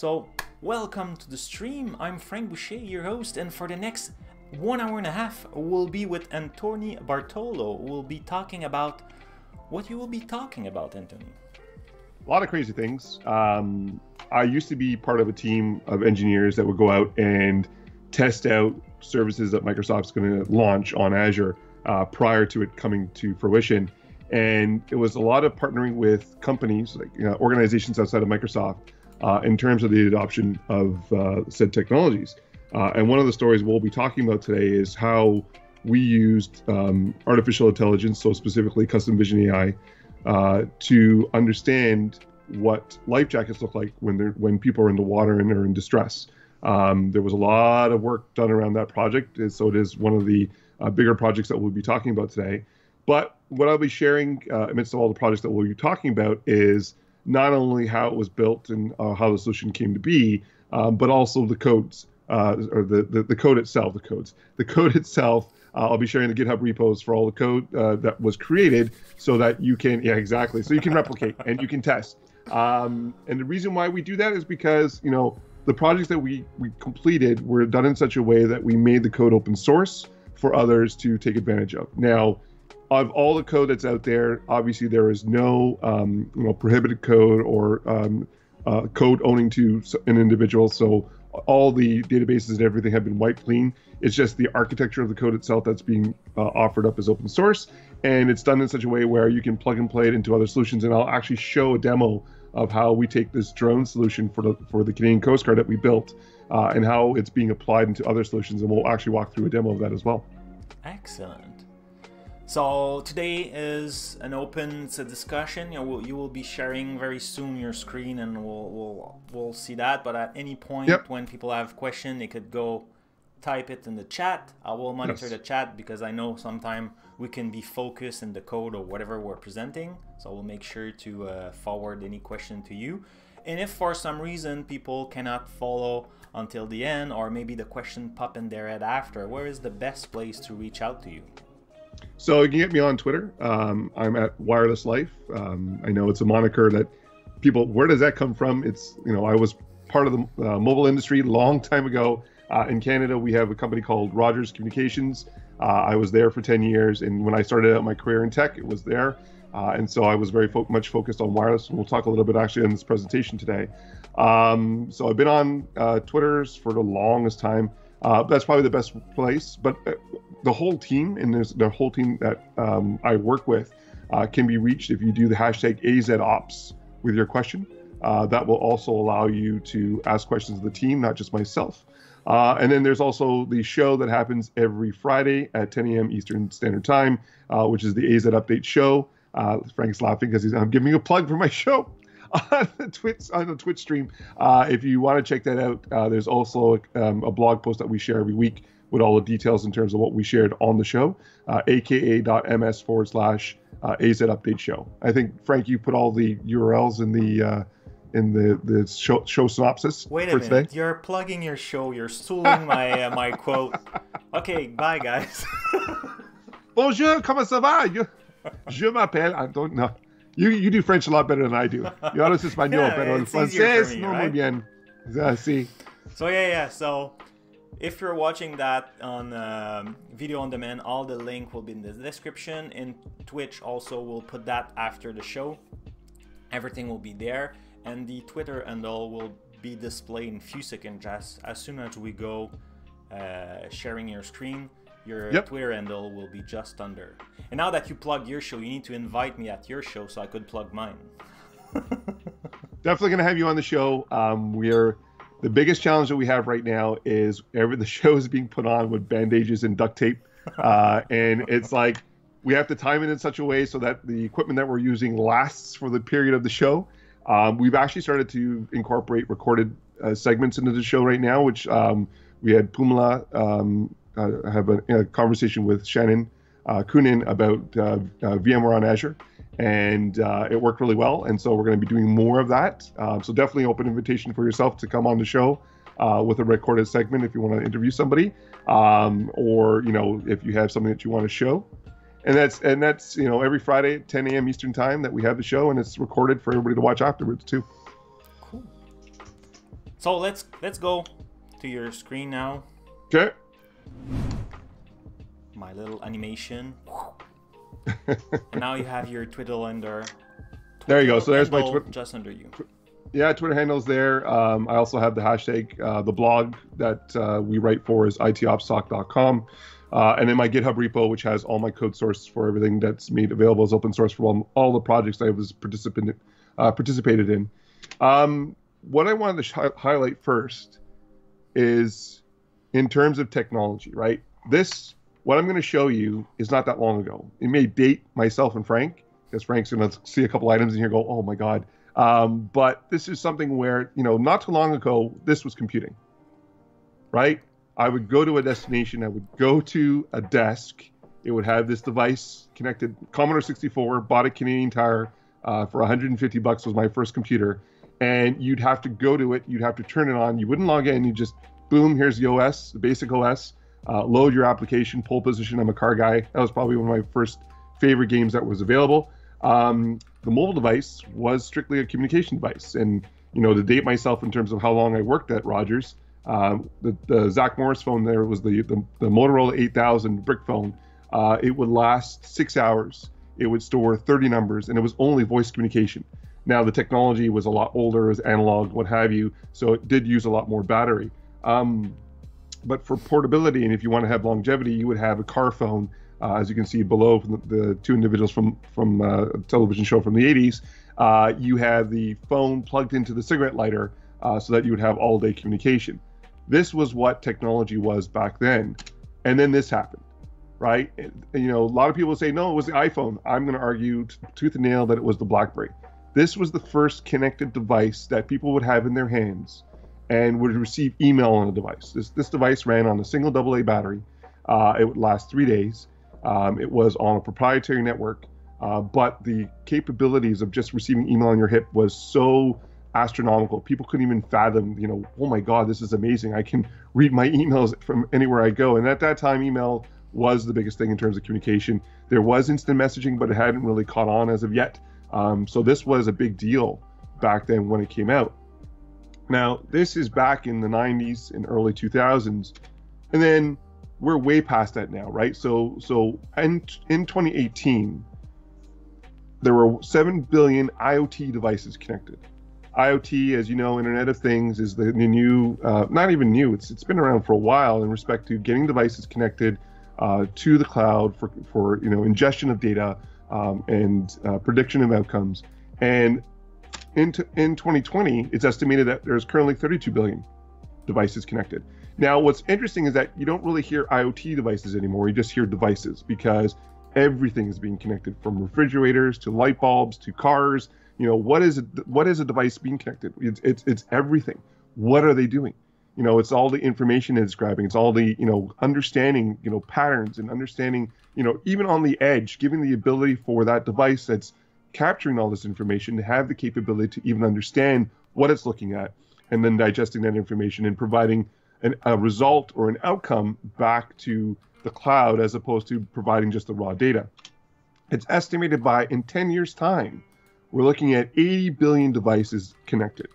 So, welcome to the stream. I'm Frank Boucher, your host, and for the next 1 hour and a half, we'll be with Anthony Bartolo. We'll be talking about what you will be talking about, Anthony. A lot of crazy things. I used to be part of a team of engineers that would go out and test out services that Microsoft's going to launch on Azure prior to it coming to fruition. And it was a lot of partnering with companies, like organizations outside of Microsoft, in terms of the adoption of said technologies. And one of the stories we'll be talking about today is how we used artificial intelligence, so specifically Custom Vision AI, to understand what life jackets look like when people are in the water and are in distress. There was a lot of work done around that project, so it is one of the bigger projects that we'll be talking about today. But what I'll be sharing amidst all the projects that we'll be talking about is not only how it was built and how the solution came to be, but also the codes, or the code itself, the codes. The code itself, I'll be sharing the GitHub repos for all the code that was created so that you can, yeah, exactly. So you can replicate and you can test. And the reason why we do that is because, you know, the projects that we completed were done in such a way that we made the code open source for others to take advantage of. Now, of all the code that's out there, obviously there is no you know, prohibited code or code owning to an individual. So all the databases and everything have been wiped clean. It's just the architecture of the code itself that's being offered up as open source. And it's done in such a way where you can plug and play it into other solutions. And I'll actually show a demo of how we take this drone solution for the Canadian Coast Guard that we built and how it's being applied into other solutions. And we'll actually walk through a demo of that as well. Excellent. So today is an open discussion. You will be sharing very soon your screen, and we'll see that. But at any point, yep, when people have questions, they could go type it in the chat. I will monitor, yes, the chat, because I know sometimes we can be focused in the code or whatever we're presenting. So we'll make sure to forward any question to you. And if for some reason people cannot follow until the end, or maybe the question pop in their head after, where is the best place to reach out to you? So you can get me on Twitter. I'm at Wireless Life. I know it's a moniker that people, where does that come from? It's, you know, I was part of the mobile industry a long time ago. In Canada, we have a company called Rogers Communications. I was there for 10 years. And when I started out my career in tech, it was there. And so I was very much focused on wireless. And we'll talk a little bit actually in this presentation today. So I've been on Twitters for the longest time. That's probably the best place. But the whole team, and there's the whole team that I work with, can be reached if you do the hashtag AZOps with your question. That will also allow you to ask questions of the team, not just myself. And then there's also the show that happens every Friday at 10 a.m. Eastern Standard Time, which is the AZ Update show. Frank's laughing because I'm giving a plug for my show on the Twitch stream. If you want to check that out, there's also a blog post that we share every week with all the details in terms of what we shared on the show, aka.ms/AZ Update Show. I think, Frank, you put all the URLs in the show synopsis. Wait a minute, today. You're plugging your show. You're stealing my my quote. Okay, bye guys. Bonjour, comment ça va? Je m'appelle Anton. No, you do French a lot better than I do. You hablas español, pero el francés no muy bien. Sí. So yeah. So, if you're watching that on video on demand, all the link will be in the description. In Twitch also, we'll put that after the show. Everything will be there. And the Twitter handle will be displayed in a few seconds. Just as soon as we go sharing your screen, your, yep, Twitter handle will be just under. And now that you plug your show, you need to invite me at your show so I could plug mine. Definitely going to have you on the show. The biggest challenge that we have right now is the show is being put on with bandages and duct tape. And it's like we have to time it in such a way so that the equipment that we're using lasts for the period of the show. We've actually started to incorporate recorded segments into the show right now, which we had Pumla have a conversation with Shannon Kunin about VMware on Azure. And it worked really well. And so we're going to be doing more of that. So definitely open invitation for yourself to come on the show with a recorded segment if you want to interview somebody, or, you know, if you have something that you want to show. And that's, you know, every Friday at 10 a.m. Eastern Time that we have the show, and it's recorded for everybody to watch afterwards too. Cool. So let's go to your screen now. Okay. My little animation. And now you have your Twitter under. There you go. So there's my Twitter just under you. Yeah, Twitter handle's there. I also have the hashtag. The blog that we write for is itopstalk.com. And then my GitHub repo, which has all my code source for everything that's made available as open source for all the projects I was participated in. What I wanted to highlight first is in terms of technology, right? This, what I'm going to show you is not that long ago. It may date myself and Frank, because Frank's going to see a couple items in here and go, oh my God. But this is something where, you know, not too long ago, this was computing, right? I would go to a destination, I would go to a desk, it would have this device connected, Commodore 64, bought at Canadian Tire for 150 bucks was my first computer, and you'd have to go to it, you'd have to turn it on, you wouldn't log in, you just, boom, here's the OS, the basic OS, load your application, pole position, I'm a car guy, that was probably one of my first favorite games that was available. The mobile device was strictly a communication device, and you know, to date myself in terms of how long I worked at Rogers, the Zach Morris phone there was the Motorola 8000 brick phone. It would last 6 hours. It would store 30 numbers, and it was only voice communication. Now, the technology was a lot older, it was analog, what have you, so it did use a lot more battery. But for portability, and if you want to have longevity, you would have a car phone, as you can see below from the two individuals from a television show from the 80s. You have the phone plugged into the cigarette lighter so that you would have all-day communication. This was what technology was back then. And then this happened, right? And, you know, a lot of people say, no, it was the iPhone. I'm going to argue tooth and nail that it was the BlackBerry. This was the first connected device that people would have in their hands and would receive email on a device. This device ran on a single AA battery. It would last 3 days. It was on a proprietary network, but the capabilities of just receiving email on your hip was so astronomical. People couldn't even fathom, you know, oh my God, this is amazing. I can read my emails from anywhere I go. And at that time, email was the biggest thing in terms of communication. There was instant messaging, but it hadn't really caught on as of yet. So this was a big deal back then when it came out. Now, this is back in the 90s and early 2000s. And then we're way past that now, right? So in 2018, there were 7 billion IoT devices connected. IoT, as you know, Internet of Things, is the new, not even new, it's been around for a while in respect to getting devices connected to the cloud for you know, ingestion of data and prediction of outcomes. And in 2020, it's estimated that there's currently 32 billion devices connected. Now, what's interesting is that you don't really hear IoT devices anymore, you just hear devices, because everything is being connected, from refrigerators to light bulbs to cars. You know, what is a device being connected? It's everything. What are they doing? You know, it's all the information it's grabbing. It's all the, you know, understanding, you know, patterns and understanding, you know, even on the edge, giving the ability for that device that's capturing all this information to have the capability to even understand what it's looking at, and then digesting that information and providing a result or an outcome back to the cloud, as opposed to providing just the raw data. It's estimated by, in 10 years' time, we're looking at 80 billion devices connected.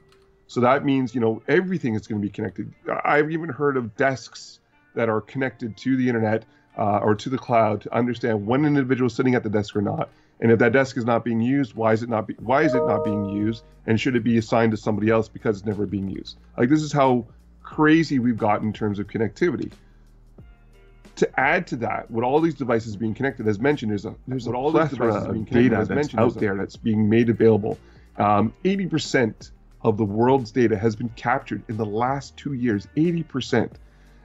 So that means, you know, everything is going to be connected. I've even heard of desks that are connected to the internet or to the cloud to understand when an individual is sitting at the desk or not. And if that desk is not being used, why is it not being used? And should it be assigned to somebody else because it's never being used? Like, this is how crazy we've gotten in terms of connectivity. To add to that, with all these devices being connected, as mentioned, there's a plethora of data that's out there that's being made available. 80% of the world's data has been captured in the last 2 years, 80%.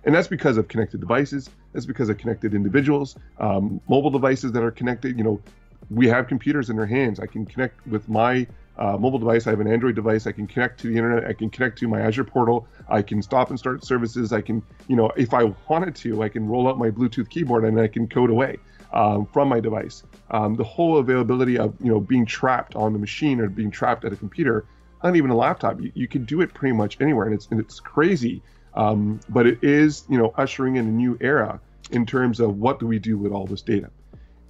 And that's because of connected devices, that's because of connected individuals, mobile devices that are connected. You know, we have computers in our hands. I can connect with my mobile device. I have an Android device. I can connect to the internet. I can connect to my Azure portal. I can stop and start services. I can, you know, if I wanted to, I can roll out my Bluetooth keyboard and I can code away from my device. The whole availability of, you know, being trapped on the machine or being trapped at a computer, not even a laptop, you can do it pretty much anywhere. And it's crazy, but it is, you know, ushering in a new era in terms of what do we do with all this data.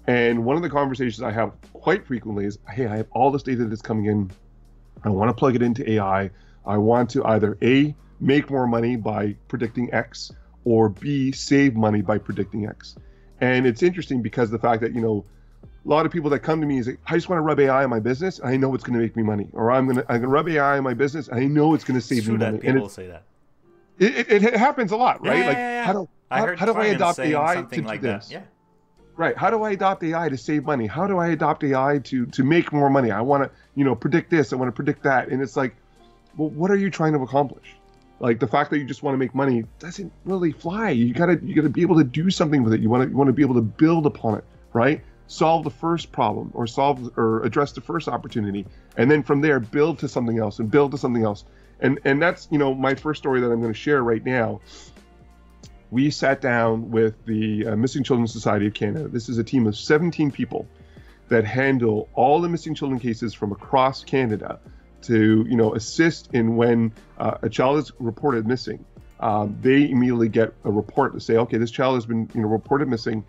And one of the conversations I have quite frequently is, hey, I have all this data that's coming in. I want to plug it into AI. I want to either A, make more money by predicting X, or B, save money by predicting X. And it's interesting because the fact that, you know, a lot of people that come to me is like, I just want to rub AI in my business. I know it's going to make me money. Or I'm going to rub AI in my business. I know it's going to save me money. People say that. It happens a lot, right? How do I adopt AI to do this? Yeah. Right. How do I adopt AI to save money? How do I adopt AI to make more money? I want to, you know, predict this. I want to predict that. And it's like, well, what are you trying to accomplish? Like, the fact that you just want to make money doesn't really fly. You gotta be able to do something with it. You want to be able to build upon it, right? Solve the first problem, or address the first opportunity, and then from there build to something else, and build to something else. And that's, you know, my first story that I'm going to share right now. We sat down with the Missing Children's Society of Canada. This is a team of 17 people that handle all the missing children cases from across Canada to, you know, assist in when a child is reported missing. They immediately get a report to say, okay, this child has been, you know, reported missing.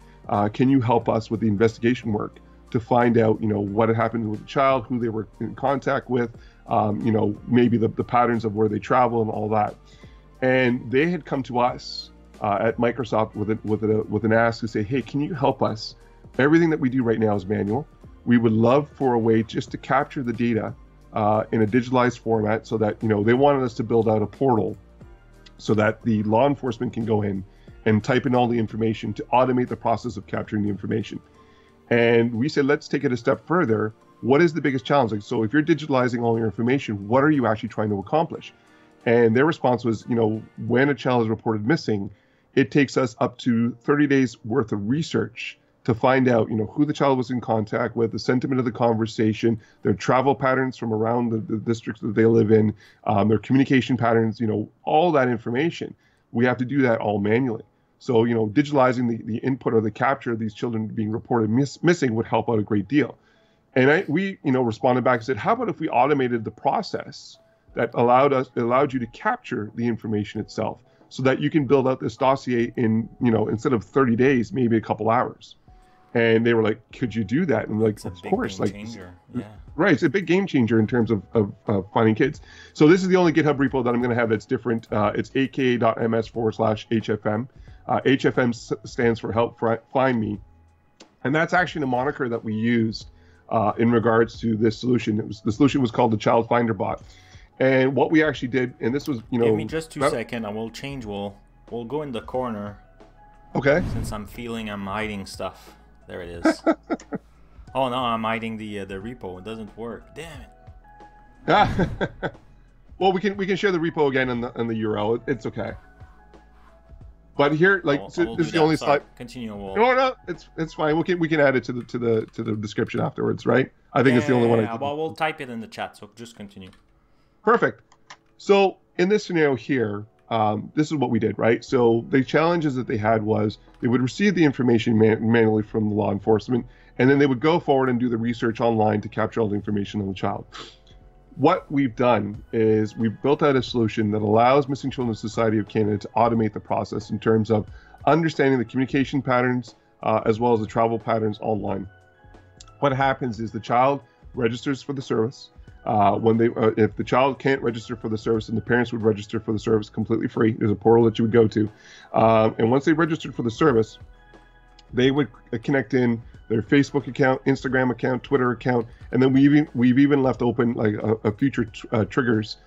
Can you help us with the investigation work to find out, you know, what had happened with the child, who they were in contact with, you know, maybe the patterns of where they travel and all that. And they had come to us at Microsoft with an ask to say, hey, can you help us? Everything that we do right now is manual. We would love for a way just to capture the data in a digitalized format, so that, you know, they wanted us to build out a portal so that the law enforcement can go in and type in all the information to automate the process of capturing the information. And we said, let's take it a step further. What is the biggest challenge? Like, so if you're digitalizing all your information, what are you actually trying to accomplish? And their response was, you know, when a child is reported missing, it takes us up to 30 days worth of research to find out, you know, who the child was in contact with, the sentiment of the conversation, their travel patterns from around the districts that they live in, their communication patterns, you know, all that information. We have to do that all manually. So, you know, digitalizing the input or the capture of these children being reported missing would help out a great deal. And we, you know, responded back and said, how about if we automated the process that allowed you to capture the information itself, so that you can build out this dossier in, you know, instead of 30 days, maybe a couple hours. And they were like, could you do that? And we're like, of course, like, yeah. Right. It's a big game changer in terms of finding kids. So this is the only GitHub repo that I'm going to have that's different. It's aka.ms/HFM. HFM stands for Help Find Me. And that's actually the moniker that we used in regards to this solution. The solution was called the Child Finder Bot. And what we actually did, and this was, you know, give me just 2 seconds. I will change. We'll go in the corner. Okay. Since I'm feeling I'm hiding stuff. There it is. Oh no, I'm hiding the repo. It doesn't work. Damn it. Ah. Well, we can share the repo again in the URL. It's okay. But here, like, so this is the only slide. Continue. No, it's fine. We can add it to the description afterwards, right? I think it's the only one. Yeah, well, we'll type it in the chat. So just continue. Perfect. So in this scenario here, this is what we did, right? So the challenges that they had was they would receive the information manually from the law enforcement, and then they would go forward and do the research online to capture all the information on the child. What we've done is we've built out a solution that allows Missing Children's Society of Canada to automate the process in terms of understanding the communication patterns as well as the travel patterns online. What happens is the child registers for the service. If the child can't register for the service, then the parents would register for the service completely free. There's a portal that you would go to. And once they registered for the service, they would connect in their Facebook account, Instagram account, Twitter account. And then we've even left open like a future triggers.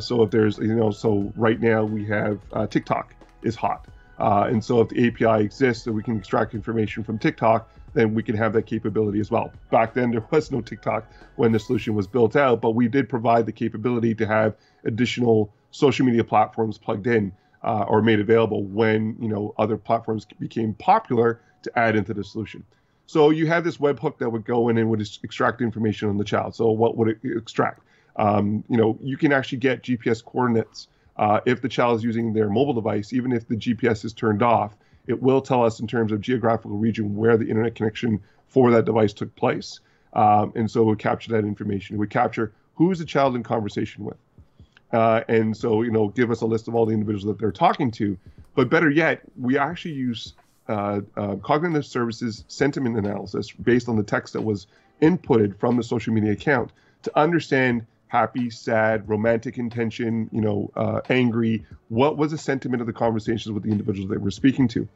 So if there's, you know, so right now we have TikTok is hot. And so if the API exists that we can extract information from TikTok, then we can have that capability as well. Back then, there was no TikTok when the solution was built out, but we did provide the capability to have additional social media platforms plugged in or made available when, you know, other platforms became popular to add into the solution. So you have this webhook that would go in and would extract information on the child. So what would it extract? You know, you can actually get GPS coordinates if the child is using their mobile device, even if the GPS is turned off. It will tell us in terms of geographical region where the internet connection for that device took place. And so we'll capture that information. We capture who is the child in conversation with. And so, you know, give us a list of all the individuals that they're talking to. But better yet, we actually use Cognitive Services sentiment analysis based on the text that was inputted from the social media account to understand happy, sad, romantic intention, you know, angry? What was the sentiment of the conversations with the individuals they were speaking to?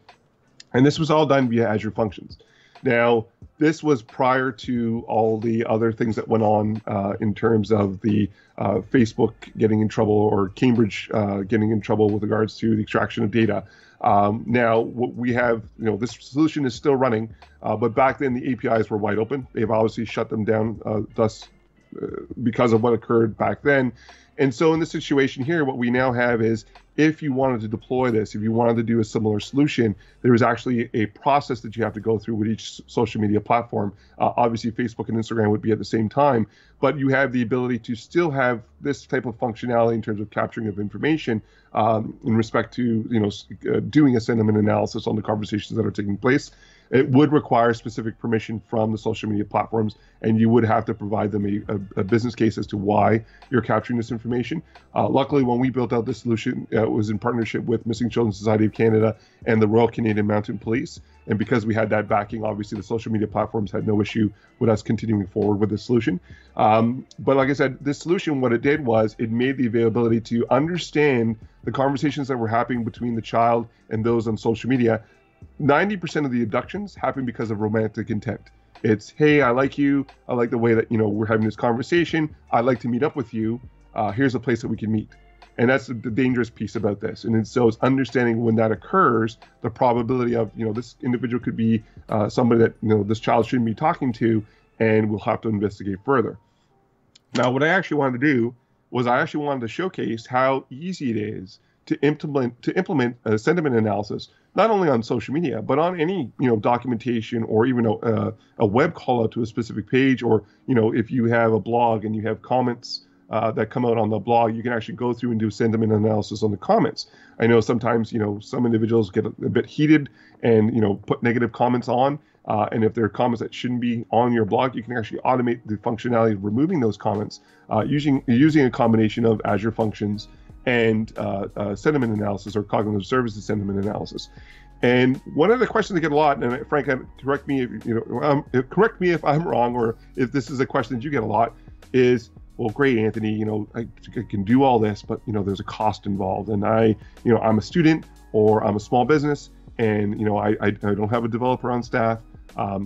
And this was all done via Azure Functions. Now, this was prior to all the other things that went on in terms of the Facebook getting in trouble, or Cambridge getting in trouble with regards to the extraction of data. Now, what we have, you know, this solution is still running, but back then the APIs were wide open. They've obviously shut them down, because of what occurred back then. And so in this situation here, what we now have is, if you wanted to deploy this, if you wanted to do a similar solution, there is actually a process that you have to go through with each social media platform. Obviously, Facebook and Instagram would be at the same time, but you have the ability to still have this type of functionality in terms of capturing of information in respect to, you know, doing a sentiment analysis on the conversations that are taking place. It would require specific permission from the social media platforms, and you would have to provide them a business case as to why you're capturing this information. Luckily, when we built out this solution, it was in partnership with Missing Children's Society of Canada and the Royal Canadian Mounted Police. And because we had that backing, obviously the social media platforms had no issue with us continuing forward with this solution. But like I said, this solution, what it did was it made the availability to understand the conversations that were happening between the child and those on social media. 90% of the abductions happen because of romantic intent. It's, hey, I like you. I like the way that, you know, we're having this conversation. I'd like to meet up with you. Here's a place that we can meet. And that's the dangerous piece about this. And so it's understanding when that occurs, the probability of, you know, this individual could be somebody that, you know, this child shouldn't be talking to, and we'll have to investigate further. Now, what I actually wanted to do was I actually wanted to showcase how easy it is to implement a sentiment analysis, not only on social media, but on any, you know, documentation, or even a web call out to a specific page, or, you know, if you have a blog and you have comments that come out on the blog, you can actually go through and do sentiment analysis on the comments. I know sometimes, you know, some individuals get a bit heated and, you know, put negative comments on. And if there are comments that shouldn't be on your blog, you can actually automate the functionality of removing those comments using a combination of Azure Functions and sentiment analysis, or cognitive services sentiment analysis. And one of the questions I get a lot, and Frank, correct me if you know, correct me if I'm wrong, or if this is a question that you get a lot, is, well, great, Anthony, you know, I can do all this, but, you know, there's a cost involved, and I'm a student, or I'm a small business, and, you know, I don't have a developer on staff.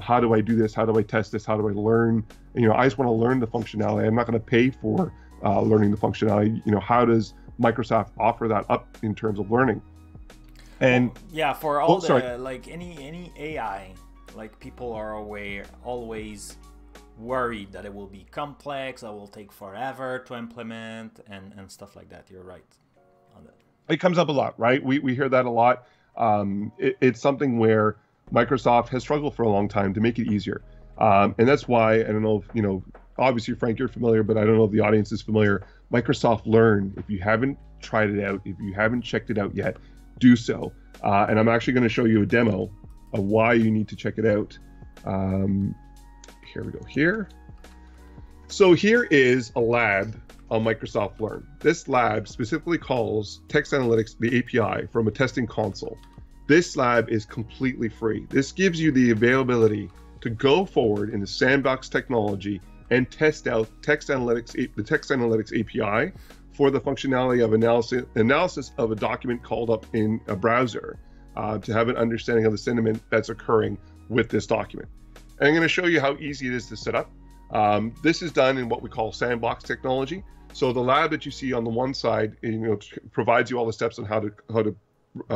How do I do this? How do I test this? How do I learn? You know, I just want to learn the functionality. I'm not going to pay for learning the functionality. You know, how does Microsoft offer that up in terms of learning? And yeah, for all like any AI, like, people are always worried that it will be complex, that will take forever to implement, and stuff like that. You're right on that. It comes up a lot, right? We hear that a lot. It's something where Microsoft has struggled for a long time to make it easier, and that's why, I don't know if, you know, obviously, Frank, you're familiar, but I don't know if the audience is familiar. Microsoft Learn, if you haven't tried it out, if you haven't checked it out yet, do so. And I'm actually going to show you a demo of why you need to check it out. Here we go here. So here is a lab on Microsoft Learn. This lab specifically calls Text Analytics, the API, from a testing console. This lab is completely free. This gives you the availability to go forward in the sandbox technology and test out Text Analytics, the Text Analytics API, for the functionality of analysis of a document called up in a browser, to have an understanding of the sentiment that's occurring with this document. And I'm going to show you how easy it is to set up. This is done in what we call sandbox technology. So the lab that you see on the one side, you know, provides you all the steps on how to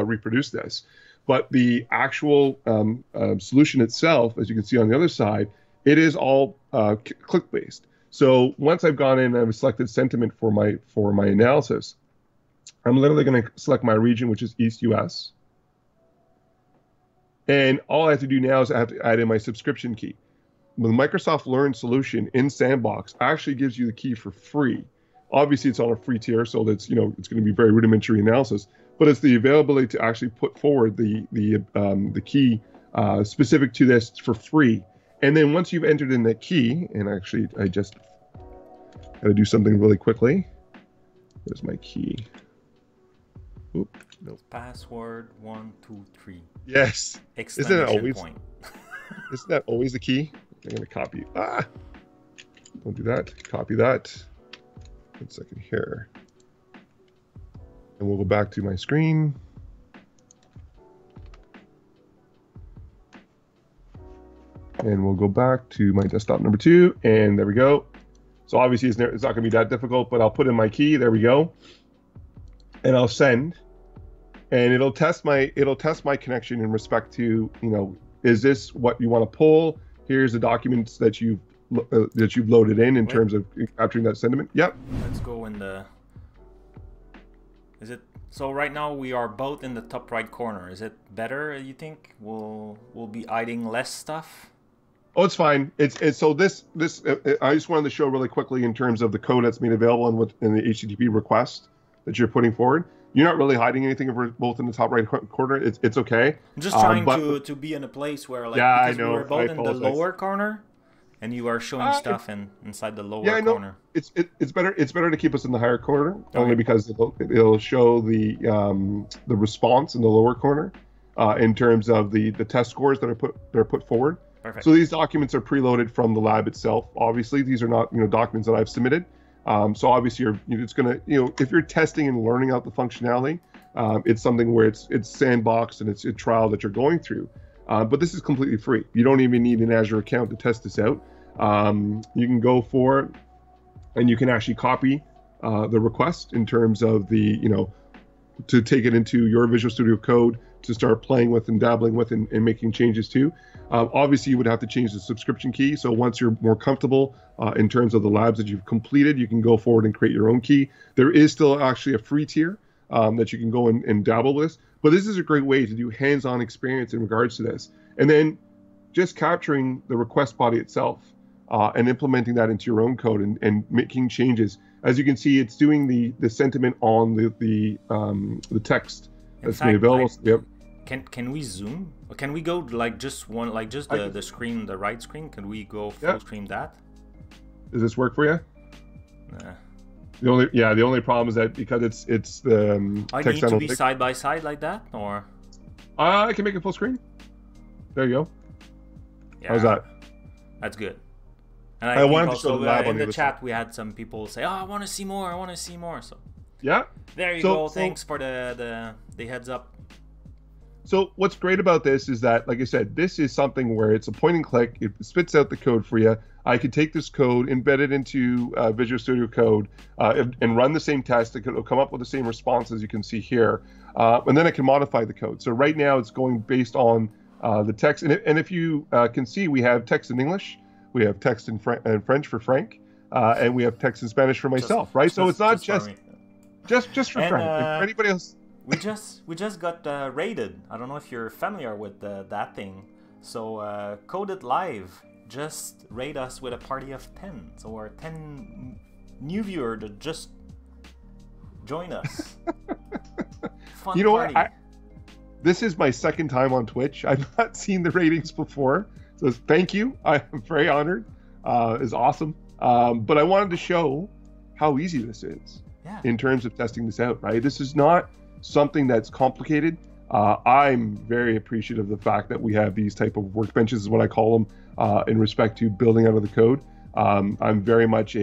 reproduce this. But the actual solution itself, as you can see on the other side, it is all click-based. So once I've gone in and I've selected sentiment for my analysis, I'm literally going to select my region, which is East US. And all I have to do now is I have to add in my subscription key. The Microsoft Learn solution in Sandbox actually gives you the key for free. Obviously, it's on a free tier, so that's, you know, it's going to be very rudimentary analysis. But it's the availability to actually put forward the key specific to this for free. And then once you've entered in that key, and actually I just gotta do something really quickly. Where's my key? Oop, nope. Password 123. Yes. Isn't that always the key? I'm gonna copy. Don't do that. Copy that. One second here. And we'll go back to my screen. And we'll go back to my desktop number 2. And there we go. So obviously it's not going to be that difficult, but I'll put in my key. There we go. And I'll send. And it'll test my connection in respect to, you know, is this what you want to pull? Here's the documents that you've loaded in Wait. Terms of capturing that sentiment. Yep. Let's go in the. Is it so? Right now we are both in the top right corner. Is it better? You think we'll be hiding less stuff? Oh, it's fine. It's so this. I just wanted to show really quickly in terms of the code that's made available and within the HTTP request that you're putting forward. You're not really hiding anything if we're both in the top right corner. It's okay. I'm just trying to be in a place where, like, yeah, because I know. We're both in the lower corner, and you are showing stuff inside the lower corner. It's better to keep us in the higher corner, okay. Only because it'll show the response in the lower corner in terms of the test scores that are put forward. Perfect. So these documents are preloaded from the lab itself. Obviously, these are not documents that I've submitted. So obviously, it's gonna if you're testing and learning out the functionality, it's something where it's sandboxed and it's a trial that you're going through. But this is completely free. You don't even need an Azure account to test this out. You can go for it, and you can actually copy the request in terms of the to take it into your Visual Studio Code to start playing with and dabbling with and making changes to. Obviously, you would have to change the subscription key. So once you're more comfortable in terms of the labs that you've completed, you can go forward and create your own key. There is still actually a free tier that you can go and dabble with. But this is a great way to do hands-on experience in regards to this. And then just capturing the request body itself and implementing that into your own code and making changes. As you can see, it's doing the sentiment on the text that's made available. Yep. Can we zoom? Or can we go just the screen, the right screen? Can we go full screen that? Does this work for you? Nah. The only problem is that because it's the text need to be side by side like that, or I can make it full screen. There you go. Yeah. How's that? That's good. And I wanted also, to show the lab on the chat. Side. We had some people say, "Oh, I want to see more. I want to see more." So yeah. There you go. Thanks for the heads up. So what's great about this is that, like I said, this is something where it's a point and click. It spits out the code for you. I could take this code, embed it into Visual Studio Code, and run the same test. It'll come up with the same response as you can see here. And then I can modify the code. So right now it's going based on the text. And if you can see, we have text in English. We have text in French for Frank. And we have text in Spanish for myself, right? So it's not just for Frank. If anybody else... We just got raided. I don't know if you're familiar with that thing. So Code It Live just raid us with a party of 10. So our 10 new viewer to just join us. Fun party. What? This is my second time on Twitch. I've not seen the ratings before. So thank you. I'm very honored. It's awesome. But I wanted to show how easy this is in terms of testing this out. Right? This is not something that's complicated. I'm very appreciative of the fact that we have these type of workbenches, is what I call them, in respect to building out of the code. I'm very much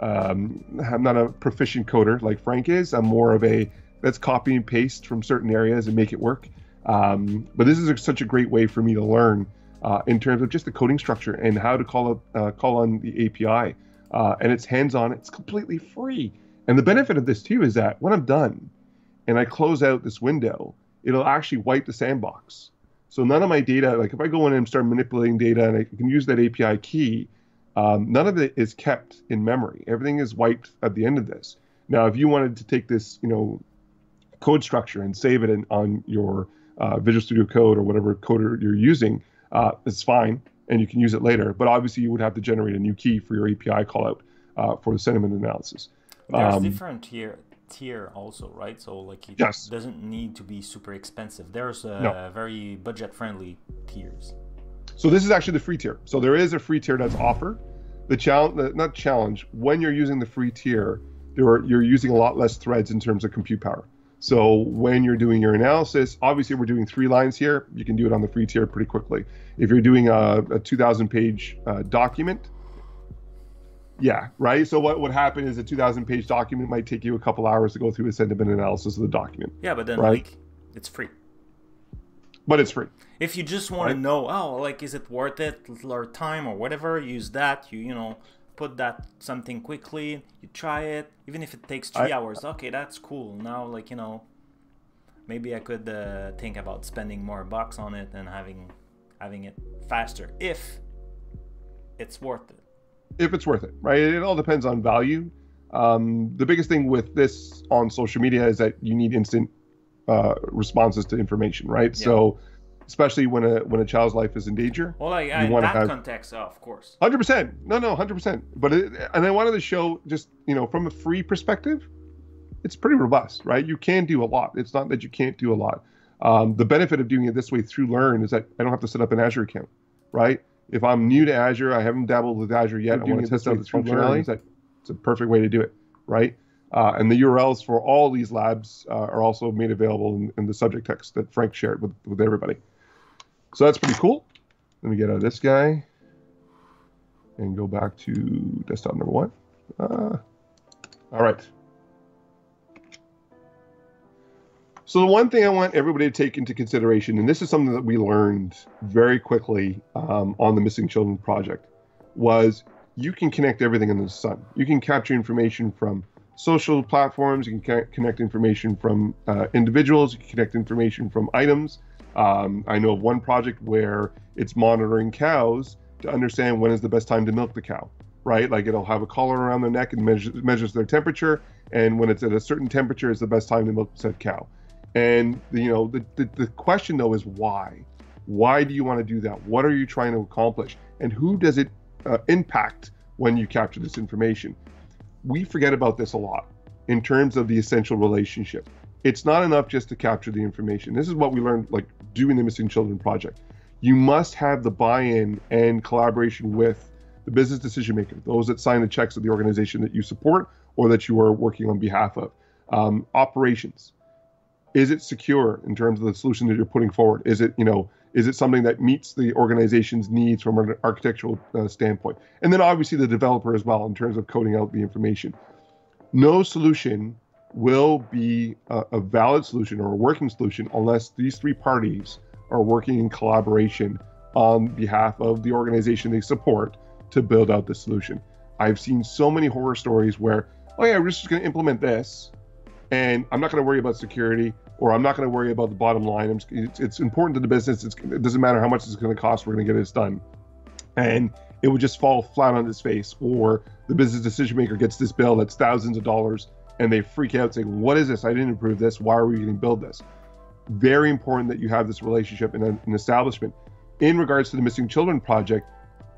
I'm not a proficient coder like Frank is. I'm more of a, let's copy and paste from certain areas and make it work. But this is such a great way for me to learn in terms of just the coding structure and how to call on the API. And it's hands-on, it's completely free. And the benefit of this too is that when I'm done, and I close out this window, it'll actually wipe the sandbox. So none of my data, like if I go in and start manipulating data and I can use that API key, none of it is kept in memory. Everything is wiped at the end of this. Now, if you wanted to take this, code structure and save it on your Visual Studio Code or whatever coder you're using, it's fine, and you can use it later. But obviously, you would have to generate a new key for your API callout for the sentiment analysis. There's different here. Tier also, right? So like it doesn't need to be super expensive. There's very budget friendly tiers. So this is actually the free tier. So there is a free tier that's offered. The challenge, not challenge, when you're using the free tier, you're using a lot less threads in terms of compute power. So when you're doing your analysis, obviously we're doing 3 lines here. You can do it on the free tier pretty quickly. If you're doing a 2,000 page document, Yeah, right? So what would happen is a 2,000-page document might take you a couple hours to go through a sentiment analysis of the document. Yeah, but then, right? Like, it's free. But it's free. If you just want to know, oh, like, is it worth it, or time or whatever, use that. You know, put that something quickly. You try it. Even if it takes 3 hours, okay, that's cool. Now, like, you know, maybe I could think about spending more bucks on it and having it faster if it's worth it. If it's worth it, right? It all depends on value. The biggest thing with this on social media is that you need instant responses to information, right? Yeah. So, especially when a child's life is in danger. Well, like, in that context, of course. 100%. No, 100%. But and I wanted to show just, you know, from a free perspective, it's pretty robust, right? You can do a lot. It's not that you can't do a lot. The benefit of doing it this way through Learn is that I don't have to set up an Azure account, right? If I'm new to Azure, I haven't dabbled with Azure yet, I want to test out this functionality, it's a perfect way to do it, right? And the URLs for all these labs are also made available in the subject text that Frank shared with everybody. So that's pretty cool. Let me get out of this guy and go back to desktop number one. All right. So the one thing I want everybody to take into consideration, and this is something that we learned very quickly on the Missing Children project, was you can connect everything under the sun. You can capture information from social platforms. You can connect information from individuals. You can connect information from items. I know of one project where it's monitoring cows to understand when is the best time to milk the cow, right? Like, it'll have a collar around their neck and measures their temperature. And when it's at a certain temperature, it's the best time to milk said cow. And, you know, the question, though, is why? Why do you want to do that? What are you trying to accomplish? And who does it impact when you capture this information? We forget about this a lot in terms of the essential relationship. It's not enough just to capture the information. This is what we learned, like, doing the Missing Children project. You must have the buy-in and collaboration with the business decision maker, those that sign the checks of the organization that you support or that you are working on behalf of. Operations. Is it secure in terms of the solution that you're putting forward? Is it, you know, is it something that meets the organization's needs from an architectural standpoint? And then obviously the developer as well in terms of coding out the information. No solution will be a valid solution or a working solution unless these three parties are working in collaboration on behalf of the organization they support to build out the solution. I've seen so many horror stories where, oh yeah, we're just going to implement this, and I'm not going to worry about security, or I'm not going to worry about the bottom line. It's important to the business. It doesn't matter how much it's going to cost. We're going to get this done. And it would just fall flat on its face, or the business decision maker gets this bill that's thousands of dollars, and they freak out saying, what is this? I didn't approve this. Why are we going to build this? Very important that you have this relationship and an establishment. In regards to the Missing Children Project,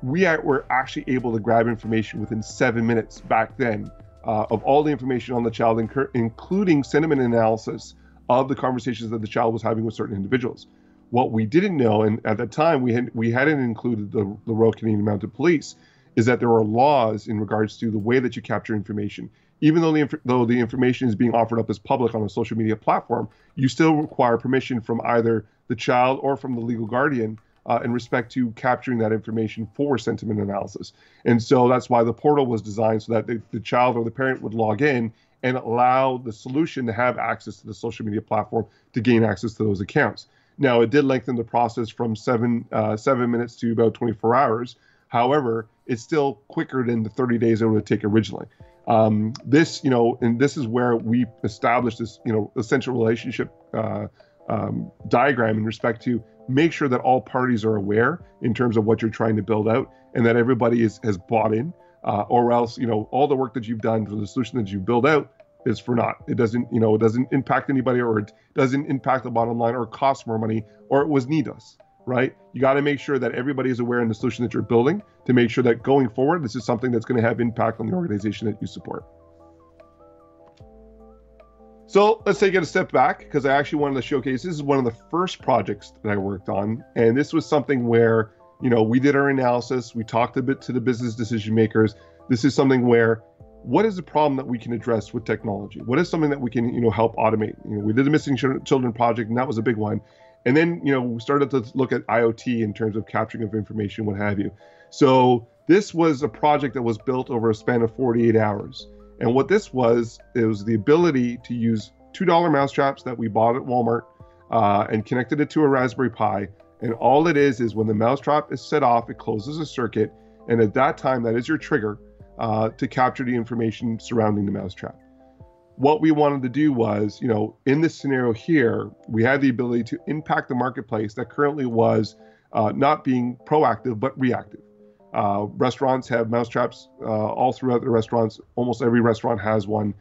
we were actually able to grab information within 7 minutes back then of all the information on the child, including sentiment analysis of the conversations that the child was having with certain individuals. What we didn't know, and at that time we hadn't included the Royal Canadian Mounted Police, is that there are laws in regards to the way that you capture information. Even though the information is being offered up as public on a social media platform, you still require permission from either the child or from the legal guardian in respect to capturing that information for sentiment analysis. And so that's why the portal was designed so that the child or the parent would log in and allow the solution to have access to the social media platform to gain access to those accounts. Now, it did lengthen the process from 7 minutes to about 24 hours. However, it's still quicker than the 30 days it would take originally. This, you know, and this is where we established this, you know, essential relationship diagram in respect to make sure that all parties are aware in terms of what you're trying to build out, and that everybody has bought in, or else, you know, all the work that you've done for the solution that you build out is for naught. It doesn't, you know, it doesn't impact anybody, or it doesn't impact the bottom line, or cost more money, or it was needless, right? You got to make sure that everybody is aware in the solution that you're building to make sure that going forward, this is something that's going to have impact on the organization that you support. So let's take it a step back, because I actually wanted to showcase, this is one of the first projects that I worked on. And this was something where, you know, we did our analysis, we talked a bit to the business decision makers. This is something where, what is the problem that we can address with technology? What is something that we can, you know, help automate? You know, we did the Missing Children project, and that was a big one. And then, you know, we started to look at IoT in terms of capturing of information, what have you. So This was a project that was built over a span of 48 hours. And what this was, it was the ability to use $2 mousetraps that we bought at Walmart and connected it to a Raspberry Pi. And all it is when the mousetrap is set off, it closes a circuit. And at that time, that is your trigger to capture the information surrounding the mousetrap. What we wanted to do was, you know, in this scenario here, we had the ability to impact the marketplace that currently was not being proactive, but reactive. Restaurants have mousetraps all throughout the restaurants. Almost every restaurant has one,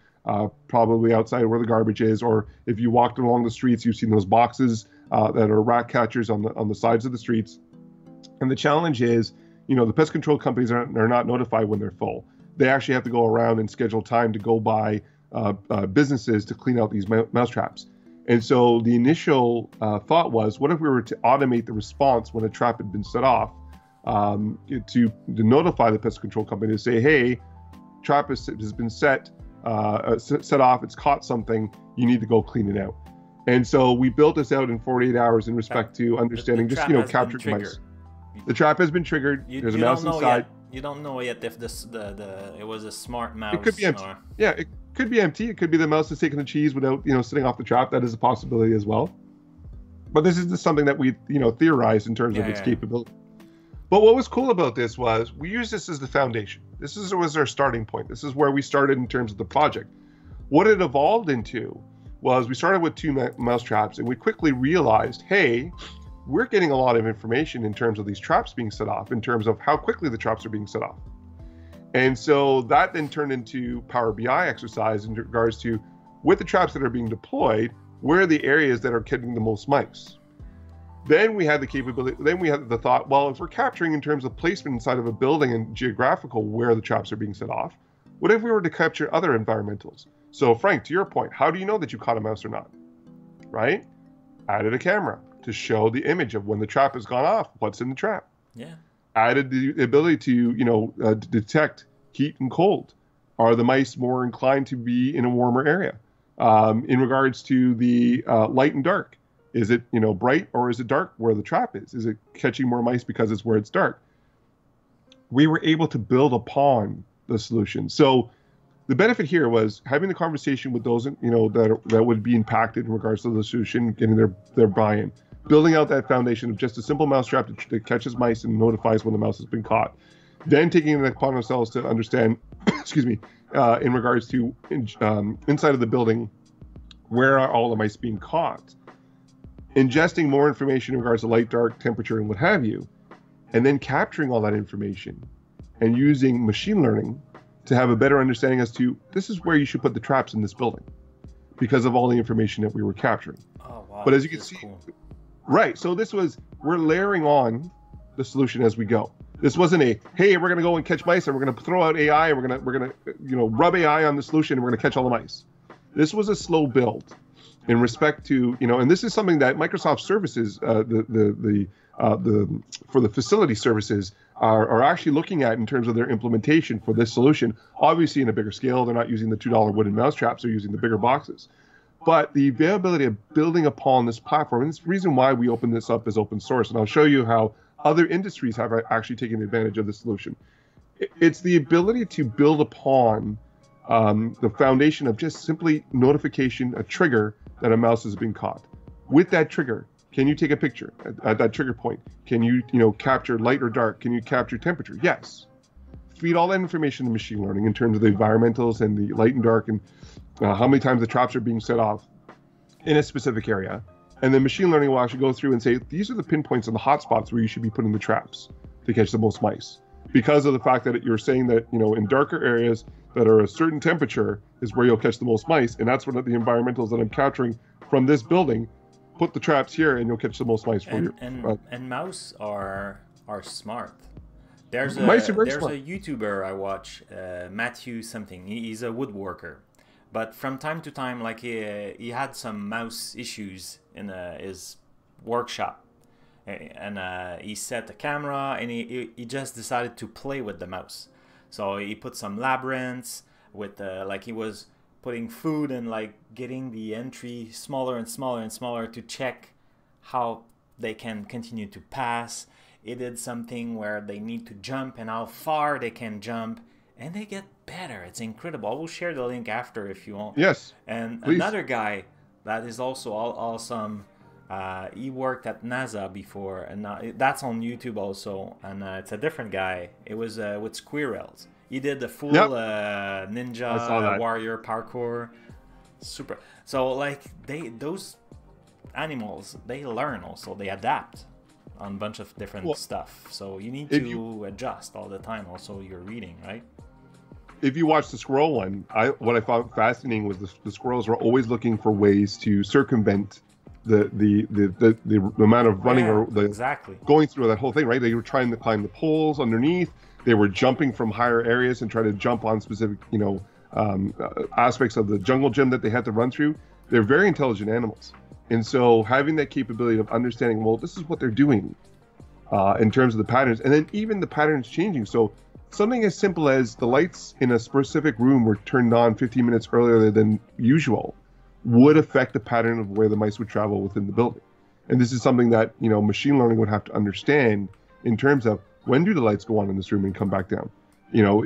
probably outside where the garbage is, or if you walked along the streets, you've seen those boxes that are rat catchers on the sides of the streets. And the challenge is, you know, the pest control companies are not notified when they're full. They actually have to go around and schedule time to go by businesses to clean out these mousetraps. And so the initial thought was, what if we were to automate the response when a trap had been set off to notify the pest control company to say, hey, trap has been set off, it's caught something, you need to go clean it out. And so we built this out in 48 hours in respect to understanding just, you know, captured mice. The trap has been triggered. There's a mouse inside. You don't know yet if it was a smart mouse. It could be empty. Yeah, it could be empty. It could be the mouse has taken the cheese without, you know, sitting off the trap. That is a possibility as well. But this is just something that we, you know, theorized in terms of its capability. But what was cool about this was we used this as the foundation. This was our starting point. This is where we started in terms of the project. What it evolved into was we started with two mouse traps, and we quickly realized, hey, we're getting a lot of information in terms of these traps being set off, in terms of how quickly the traps are being set off. And so that then turned into Power BI exercise in regards to, with the traps that are being deployed, where are the areas that are getting the most mice? Then we had the capability, then we had the thought, well, if we're capturing in terms of placement inside of a building and geographical where the traps are being set off, what if we were to capture other environmentals? So Frank, to your point, how do you know that you caught a mouse or not, right? Added a camera to show the image of when the trap has gone off, what's in the trap. Yeah. Added the ability to, you know, detect heat and cold. Are the mice more inclined to be in a warmer area? In regards to the light and dark, is it, you know, bright or is it dark where the trap is? Is it catching more mice because it's where it's dark? We were able to build upon the solution. So the benefit here was having the conversation with those, you know, that would be impacted in regards to the solution, getting their buy-in. Building out that foundation of just a simple mousetrap that catches mice and notifies when the mouse has been caught. Then taking it upon ourselves to understand, excuse me, in regards to inside of the building, where are all the mice being caught? Ingesting more information in regards to light, dark, temperature, and what have you. And then capturing all that information and using machine learning to have a better understanding as to, this is where you should put the traps in this building because of all the information that we were capturing. Oh, wow. But as you can see, cool. Right. So this was, we're layering on the solution as we go. This wasn't a, hey, we're going to go and catch mice and we're going to throw out AI and we're going to, you know, rub AI on the solution and we're going to catch all the mice. This was a slow build in respect to, you know, and this is something that Microsoft services, for the facility services are actually looking at in terms of their implementation for this solution. Obviously in a bigger scale, they're not using the $2 wooden mouse traps, they're using the bigger boxes. But the availability of building upon this platform, and it's the reason why we open this up as open source, and I'll show you how other industries have actually taken advantage of this solution. It's the ability to build upon the foundation of just simply notification, a trigger that a mouse has been caught. With that trigger, can you take a picture at that trigger point? Can you know, capture light or dark? Can you capture temperature? Yes. Feed all that information to machine learning in terms of the environmentals and the light and dark and how many times the traps are being set off in a specific area. And then machine learning will actually go through and say, these are the pinpoints and the hotspots where you should be putting the traps to catch the most mice. Because of the fact that you're saying that, you know, in darker areas that are a certain temperature is where you'll catch the most mice. And that's one of the environmentals that I'm capturing from this building. Put the traps here and you'll catch the most mice. And mouse are smart. There's a YouTuber I watch, Matthew something. He's a woodworker, but from time to time, like he had some mouse issues in his workshop, and he set a camera and he just decided to play with the mouse. So he put some labyrinths with like he was putting food and like getting the entry smaller and smaller and smaller to check how they can continue to pass. It did something where they need to jump and how far they can jump, and they get better. It's incredible. I will share the link after if you want. Yes. And please. Another guy that is also all awesome. He worked at NASA before, and that's on YouTube also. And it's a different guy. It was with squirrels. He did the full ninja warrior parkour. Super. So like those animals, they learn also. They adapt on a bunch of different stuff. So you need to adjust all the time. Also, you're reading, right? If you watch the squirrel one, what I found fascinating was the squirrels are always looking for ways to circumvent the amount of running going through that whole thing, right? They were trying to climb the poles underneath. They were jumping from higher areas and trying to jump on specific, you know, aspects of the jungle gym that they had to run through. They're very intelligent animals. And so having that capability of understanding, well, this is what they're doing in terms of the patterns, and then even the patterns changing. So something as simple as the lights in a specific room were turned on 15 minutes earlier than usual would affect the pattern of where the mice would travel within the building. And this is something that, you know, machine learning would have to understand in terms of, when do the lights go on in this room and come back down? You know,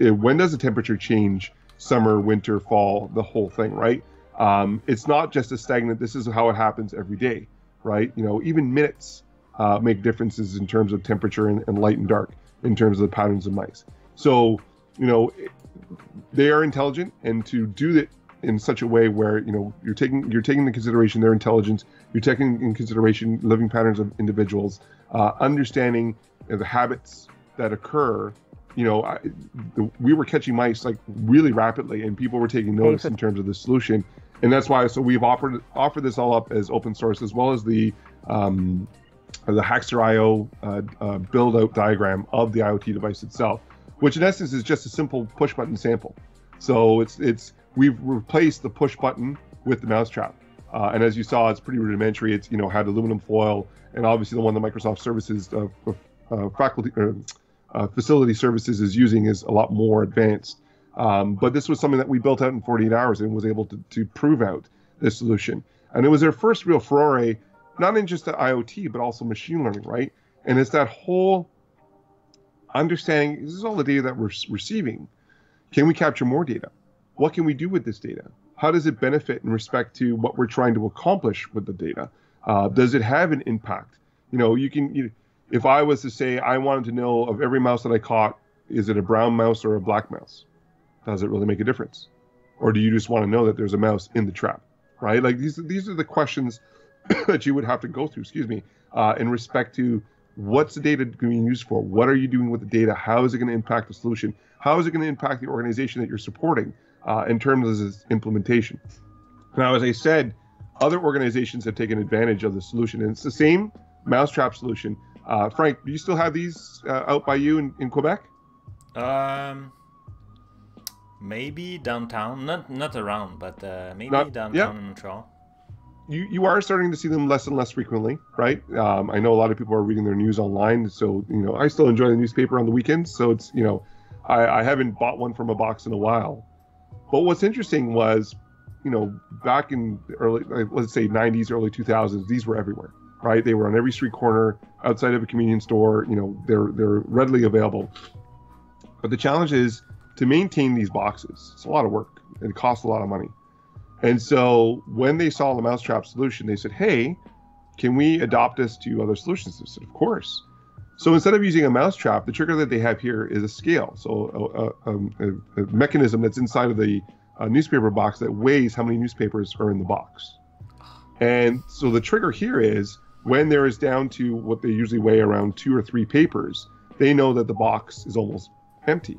when does the temperature change? Summer, winter, fall, the whole thing, right? It's not just a stagnant, this is how it happens every day, right? You know, even minutes make differences in terms of temperature and light and dark in terms of the patterns of mice. So, you know, they are intelligent, and to do it in such a way where, you know, you're taking into consideration their intelligence, you're taking in consideration living patterns of individuals, understanding the habits that occur. You know, we were catching mice like really rapidly, and people were taking notice in terms of the solution. And that's why, so we've offered this all up as open source, as well as the Hackster.io build out diagram of the IoT device itself, which in essence is just a simple push button sample. So we've replaced the push button with the mousetrap. And as you saw, it's pretty rudimentary. It's, you know, had aluminum foil, and obviously the one that Microsoft Services Facility Services is using is a lot more advanced. But this was something that we built out in 48 hours and was able to prove out this solution. And it was their first real foray, not in just the IoT, but also machine learning, right? And it's that whole understanding, this is all the data that we're receiving. Can we capture more data? What can we do with this data? How does it benefit in respect to what we're trying to accomplish with the data? Does it have an impact? You know, if I was to say I wanted to know of every mouse that I caught, is it a brown mouse or a black mouse? Does it really make a difference? Or do you just want to know that there's a mouse in the trap, right? Like these are the questions that you would have to go through, in respect to what's the data being used for? What are you doing with the data? How is it going to impact the solution? How is it going to impact the organization that you're supporting? In terms of its implementation. Now, as I said, other organizations have taken advantage of the solution, and it's the same mousetrap solution. Frank, do you still have these out by you in Quebec? Maybe downtown, not around, but maybe downtown in Montreal. You are starting to see them less and less frequently, right? I know a lot of people are reading their news online, so you know I still enjoy the newspaper on the weekends. So it's, you know, I haven't bought one from a box in a while. But what's interesting was, you know, back in the early, let's say 90s, early 2000s, these were everywhere, right? They were on every street corner, outside of a convenience store, you know, they're readily available. But the challenge is to maintain these boxes. It's a lot of work and it costs a lot of money. And so when they saw the mousetrap solution, they said, hey, can we adopt this to other solutions? I said, of course. So instead of using a mousetrap, the trigger that they have here is a scale. So a mechanism that's inside of the newspaper box that weighs how many newspapers are in the box. And so the trigger here is when there is down to what they usually weigh around 2 or 3 papers, they know that the box is almost empty.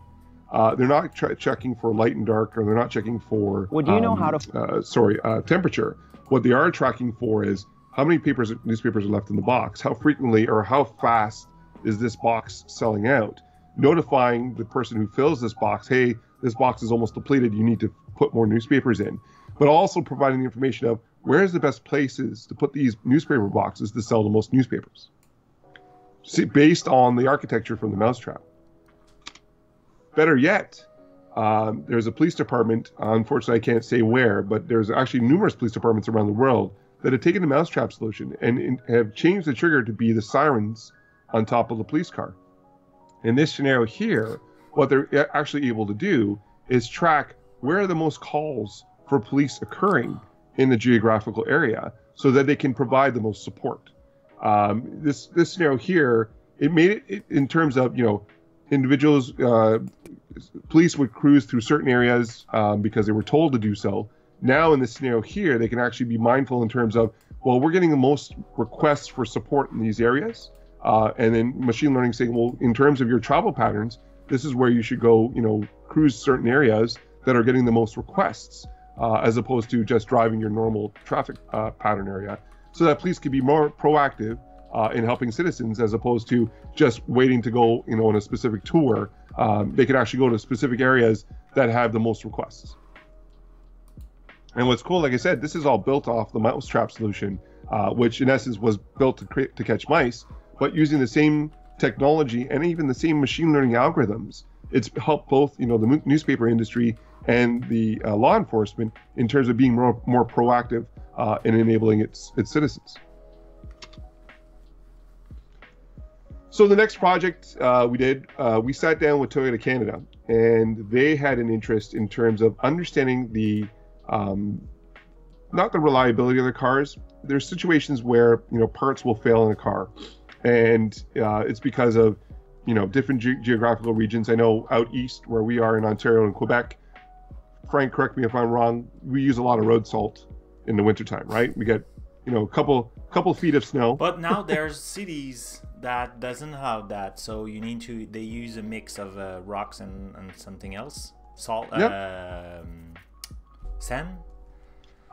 They're not checking for light and dark, or they're not checking for temperature. What they are tracking for is how many papers, newspapers are left in the box, how frequently or how fast is this box selling out, notifying the person who fills this box, hey, this box is almost depleted, you need to put more newspapers in, but also providing the information of where's the best places to put these newspaper boxes to sell the most newspapers. See, based on the architecture from the mousetrap. Better yet, there's a police department, unfortunately I can't say where, but there's actually numerous police departments around the world that have taken the mousetrap solution and have changed the trigger to be the sirens on top of the police car. In this scenario here, what they're actually able to do is track where are the most calls for police occurring in the geographical area so that they can provide the most support. This scenario here, it made it in terms of, you know, individuals, police would cruise through certain areas because they were told to do so. Now in this scenario here, they can actually be mindful in terms of, well, we're getting the most requests for support in these areas. And then machine learning saying, well, in terms of your travel patterns, this is where you should go, you know, cruise certain areas that are getting the most requests, as opposed to just driving your normal traffic pattern area, so that police could be more proactive in helping citizens as opposed to just waiting to go, you know, on a specific tour. They could actually go to specific areas that have the most requests. And what's cool, like I said, this is all built off the mousetrap solution, which in essence was built to catch mice, but using the same technology and even the same machine learning algorithms, it's helped both, you know, the newspaper industry and the law enforcement in terms of being more proactive in enabling its citizens. So the next project we did, we sat down with Toyota Canada, and they had an interest in terms of understanding the not the reliability of the cars. There's situations where, you know, parts will fail in a car, and it's because of, you know, different geographical regions. I know out east where we are in Ontario and Quebec, Frank, correct me if I'm wrong, we use a lot of road salt in the wintertime, right? We get, you know, a couple feet of snow. But now there's cities that doesn't have that, so you need to, they use a mix of rocks and something else, salt, yep. Sand.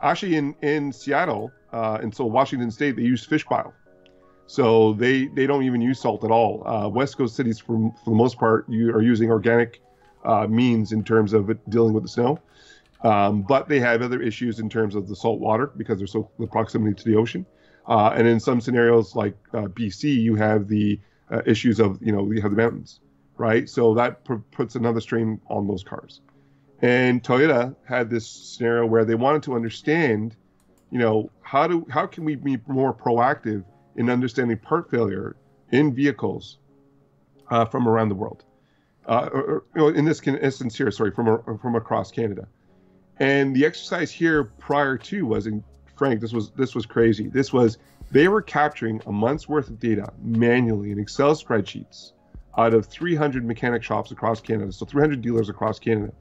Actually, in Seattle, and so Washington State, they use fish bile. So they don't even use salt at all. West Coast cities, for the most part, you are using organic means in terms of it dealing with the snow. But they have other issues in terms of the salt water because they're so the proximity to the ocean. And in some scenarios like BC, you have the issues of, you know, you have the mountains, right? So that puts another strain on those cars. And Toyota had this scenario where they wanted to understand, you know, how can we be more proactive in understanding part failure in vehicles from around the world, or in this instance here, sorry, from across Canada. And the exercise here prior to was, in Frank, this was crazy. This was, they were capturing a month's worth of data manually in Excel spreadsheets out of 300 mechanic shops across Canada, so 300 dealers across Canada.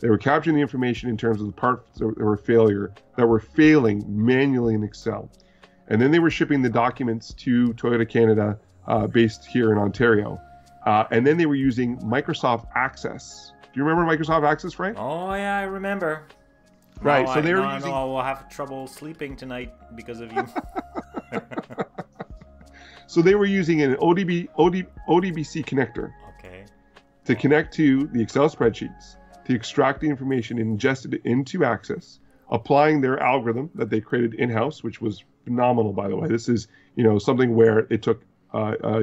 They were capturing the information in terms of the parts that were failing manually in Excel. And then they were shipping the documents to Toyota Canada, based here in Ontario. And then they were using Microsoft Access. Do you remember Microsoft Access, Frank? Oh, yeah, I remember. Right, no, so they were using... No, I will have trouble sleeping tonight because of you. So they were using an ODBC connector, okay, to connect to the Excel spreadsheets, to extract the information ingested into Access, applying their algorithm that they created in-house, which was phenomenal, by the way. This is, you know, something where it took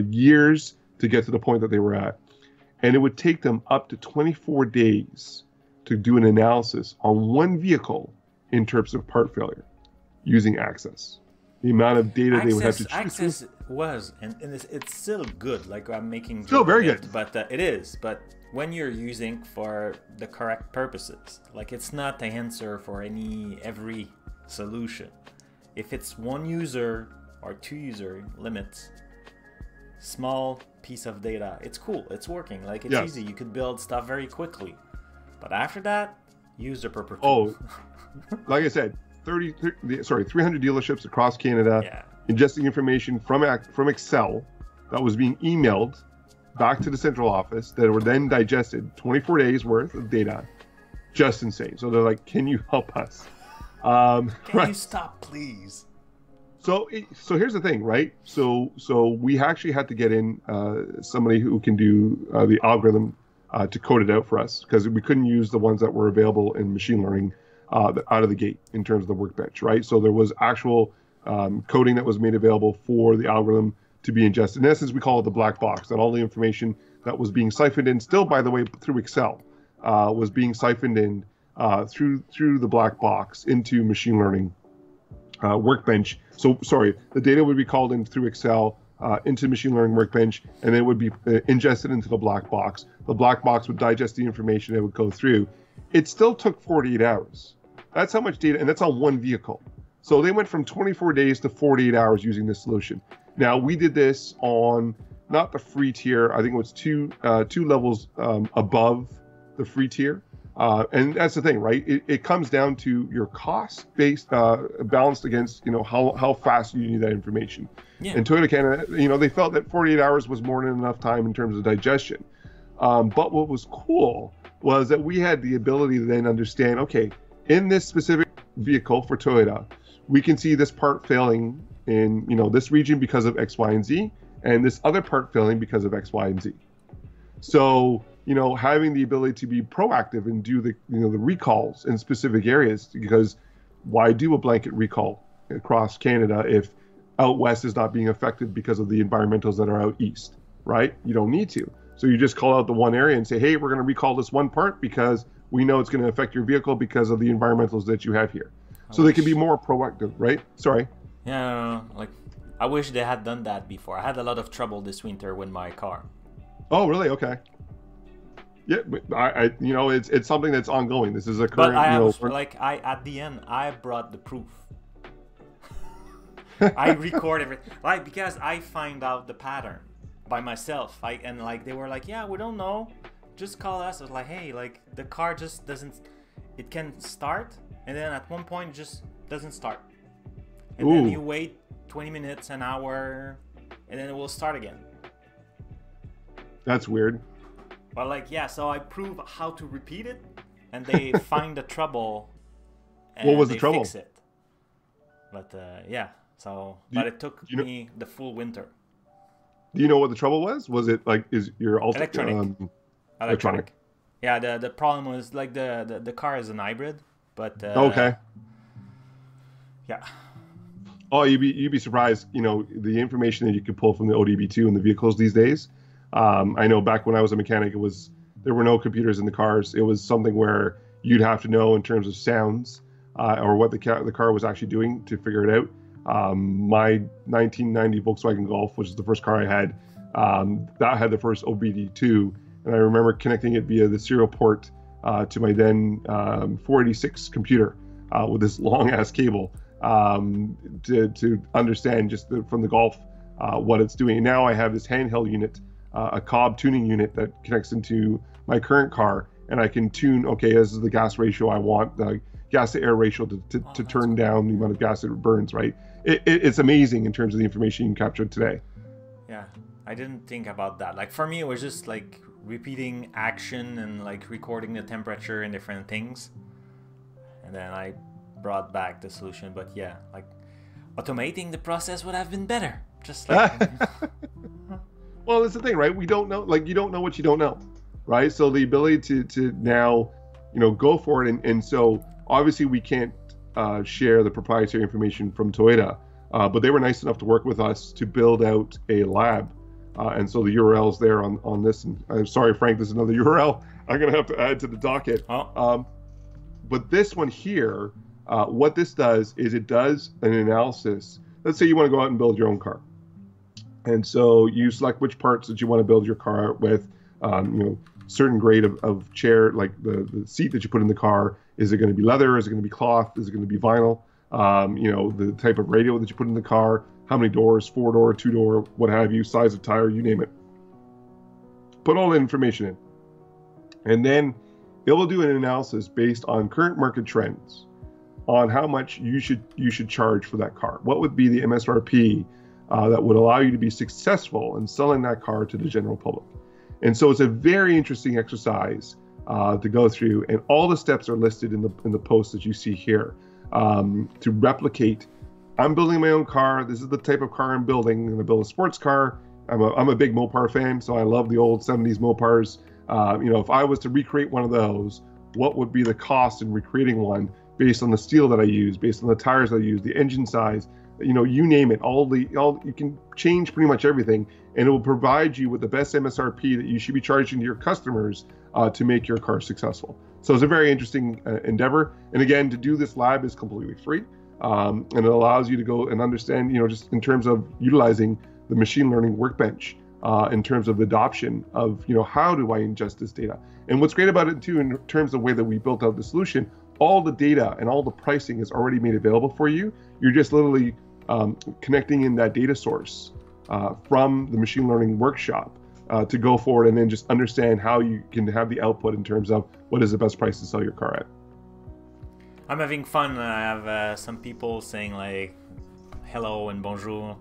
years to get to the point that they were at. And it would take them up to 24 days to do an analysis on one vehicle in terms of part failure using Access. The amount of data Access, they would have to choose. Access was, and it's still good. Like, I'm making still very good, but it is. But when you're using for the correct purposes, like, it's not the answer for every solution. If it's one user or two user limits, small piece of data, it's cool. It's working. Like, it's easy. You could build stuff very quickly, but after that, use the proper tools. Oh, like I said. 300 dealerships across Canada, ingesting information from Excel that was being emailed back to the central office that were then digested, 24 days worth of data. Just insane. So they're like, can you help us? Can you stop, please? So here's the thing, right? So we actually had to get in somebody who can do the algorithm to code it out for us, because we couldn't use the ones that were available in machine learning out of the gate in terms of the workbench, right? So there was actual coding that was made available for the algorithm to be ingested. In essence, we call it the black box, that all the information that was being siphoned in, still, by the way, through Excel, was being siphoned in through the black box into machine learning workbench. So, sorry, the data would be called in through Excel into machine learning workbench, and it would be ingested into the black box. The black box would digest the information it would go through. It still took 48 hours. That's how much data, and that's on one vehicle. So they went from 24 days to 48 hours using this solution. Now, we did this on not the free tier. I think it was two levels above the free tier. And that's the thing, right? It comes down to your cost based, balanced against, you know, how fast you need that information. Yeah. And Toyota Canada, you know, they felt that 48 hours was more than enough time in terms of digestion. But what was cool was that we had the ability to then understand, okay, in this specific vehicle for Toyota, we can see this part failing in, you know, this region because of X, Y, and Z, and this other part failing because of X, Y, and Z. So, you know, having the ability to be proactive and do the, you know, the recalls in specific areas, because why do a blanket recall across Canada if out west is not being affected because of the environmentals that are out east, right? You don't need to. So you just call out the one area and say, hey, we're going to recall this one part because we know it's going to affect your vehicle because of the environmentals that you have here. So they can be more proactive, right? Sorry. Yeah, like I wish they had done that before. I had a lot of trouble this winter with my car. Oh, really? Okay. Yeah, I you know, it's something that's ongoing. This is a current. But I have, like, I at the end I brought the proof. I record everything, like, because I find out the pattern by myself. And like they were like, yeah, we don't know. Just call us. I was like, hey, like the car just doesn't, it can start, and then at one point just doesn't start, and Ooh. Then you wait 20 minutes, an hour, and then it will start again. That's weird. But like, yeah, so I prove how to repeat it, and they find the trouble. And what was the trouble? Fix it. But yeah, so but it took me the full winter. Do you know what the trouble was? Was it like is your electronic? Electronic. Yeah, the problem was like the car is an hybrid, but okay. Yeah. Oh, you'd be surprised, you know, the information that you could pull from the OBD2 and the vehicles these days. I know back when I was a mechanic, there were no computers in the cars. It was something where you'd have to know in terms of sounds or what the car was actually doing to figure it out. My 1990 Volkswagen Golf, which is the first car I had, that had the first OBD2. And I remember connecting it via the serial port to my then 486 computer with this long-ass cable to understand just from the Golf what it's doing. And now I have this handheld unit, a Cobb tuning unit that connects into my current car, and I can tune, okay, this is the gas ratio I want, the gas-to-air ratio to turn down the amount of gas that it burns, right? It's amazing in terms of the information you can capture today. Yeah, I didn't think about that. Like for me, it was just like repeating action and like recording the temperature and different things, and then I brought back the solution. But yeah, like automating the process would have been better, just like well, that's the thing, right? We don't know, like, you don't know what you don't know, right? So the ability to now, you know, go for it, and so obviously we can't share the proprietary information from Toyota, but they were nice enough to work with us to build out a lab. And so the URL's there on this. And I'm sorry, Frank, this is another URL I'm going to have to add to the docket. Oh. But this one here, what this does is it does an analysis. Let's say you want to go out and build your own car. And so you select which parts that you want to build your car with, you know, certain grade of chair, like the seat that you put in the car. Is it going to be leather? Is it going to be cloth? Is it going to be vinyl? You know, the type of radio that you put in the car. How many doors, 4-door, 2-door, what have you, size of tire, you name it. Put all the information in. And then it will do an analysis based on current market trends on how much you should charge for that car. What would be the MSRP that would allow you to be successful in selling that car to the general public? And so it's a very interesting exercise to go through. And all the steps are listed in the post that you see here to replicate. I'm building my own car. This is the type of car I'm building. I'm going to build a sports car. I'm a big Mopar fan, so I love the old 70s Mopars. You know, if I was to recreate one of those, what would be the cost in recreating one based on the steel that I use, based on the tires I use, the engine size, you know, you name it. All you can change pretty much everything, and it will provide you with the best MSRP that you should be charging to your customers to make your car successful. So it's a very interesting endeavor. And again, to do this lab is completely free. And it allows you to go and understand, you know, just in terms of utilizing the machine learning workbench in terms of adoption of, you know, how do I ingest this data? And what's great about it too, in terms of the way that we built out the solution, all the data and all the pricing is already made available for you. You're just literally connecting in that data source from the machine learning workshop to go forward and then just understand how you can have the output in terms of what is the best price to sell your car at. I'm having fun. I have some people saying like, hello and bonjour.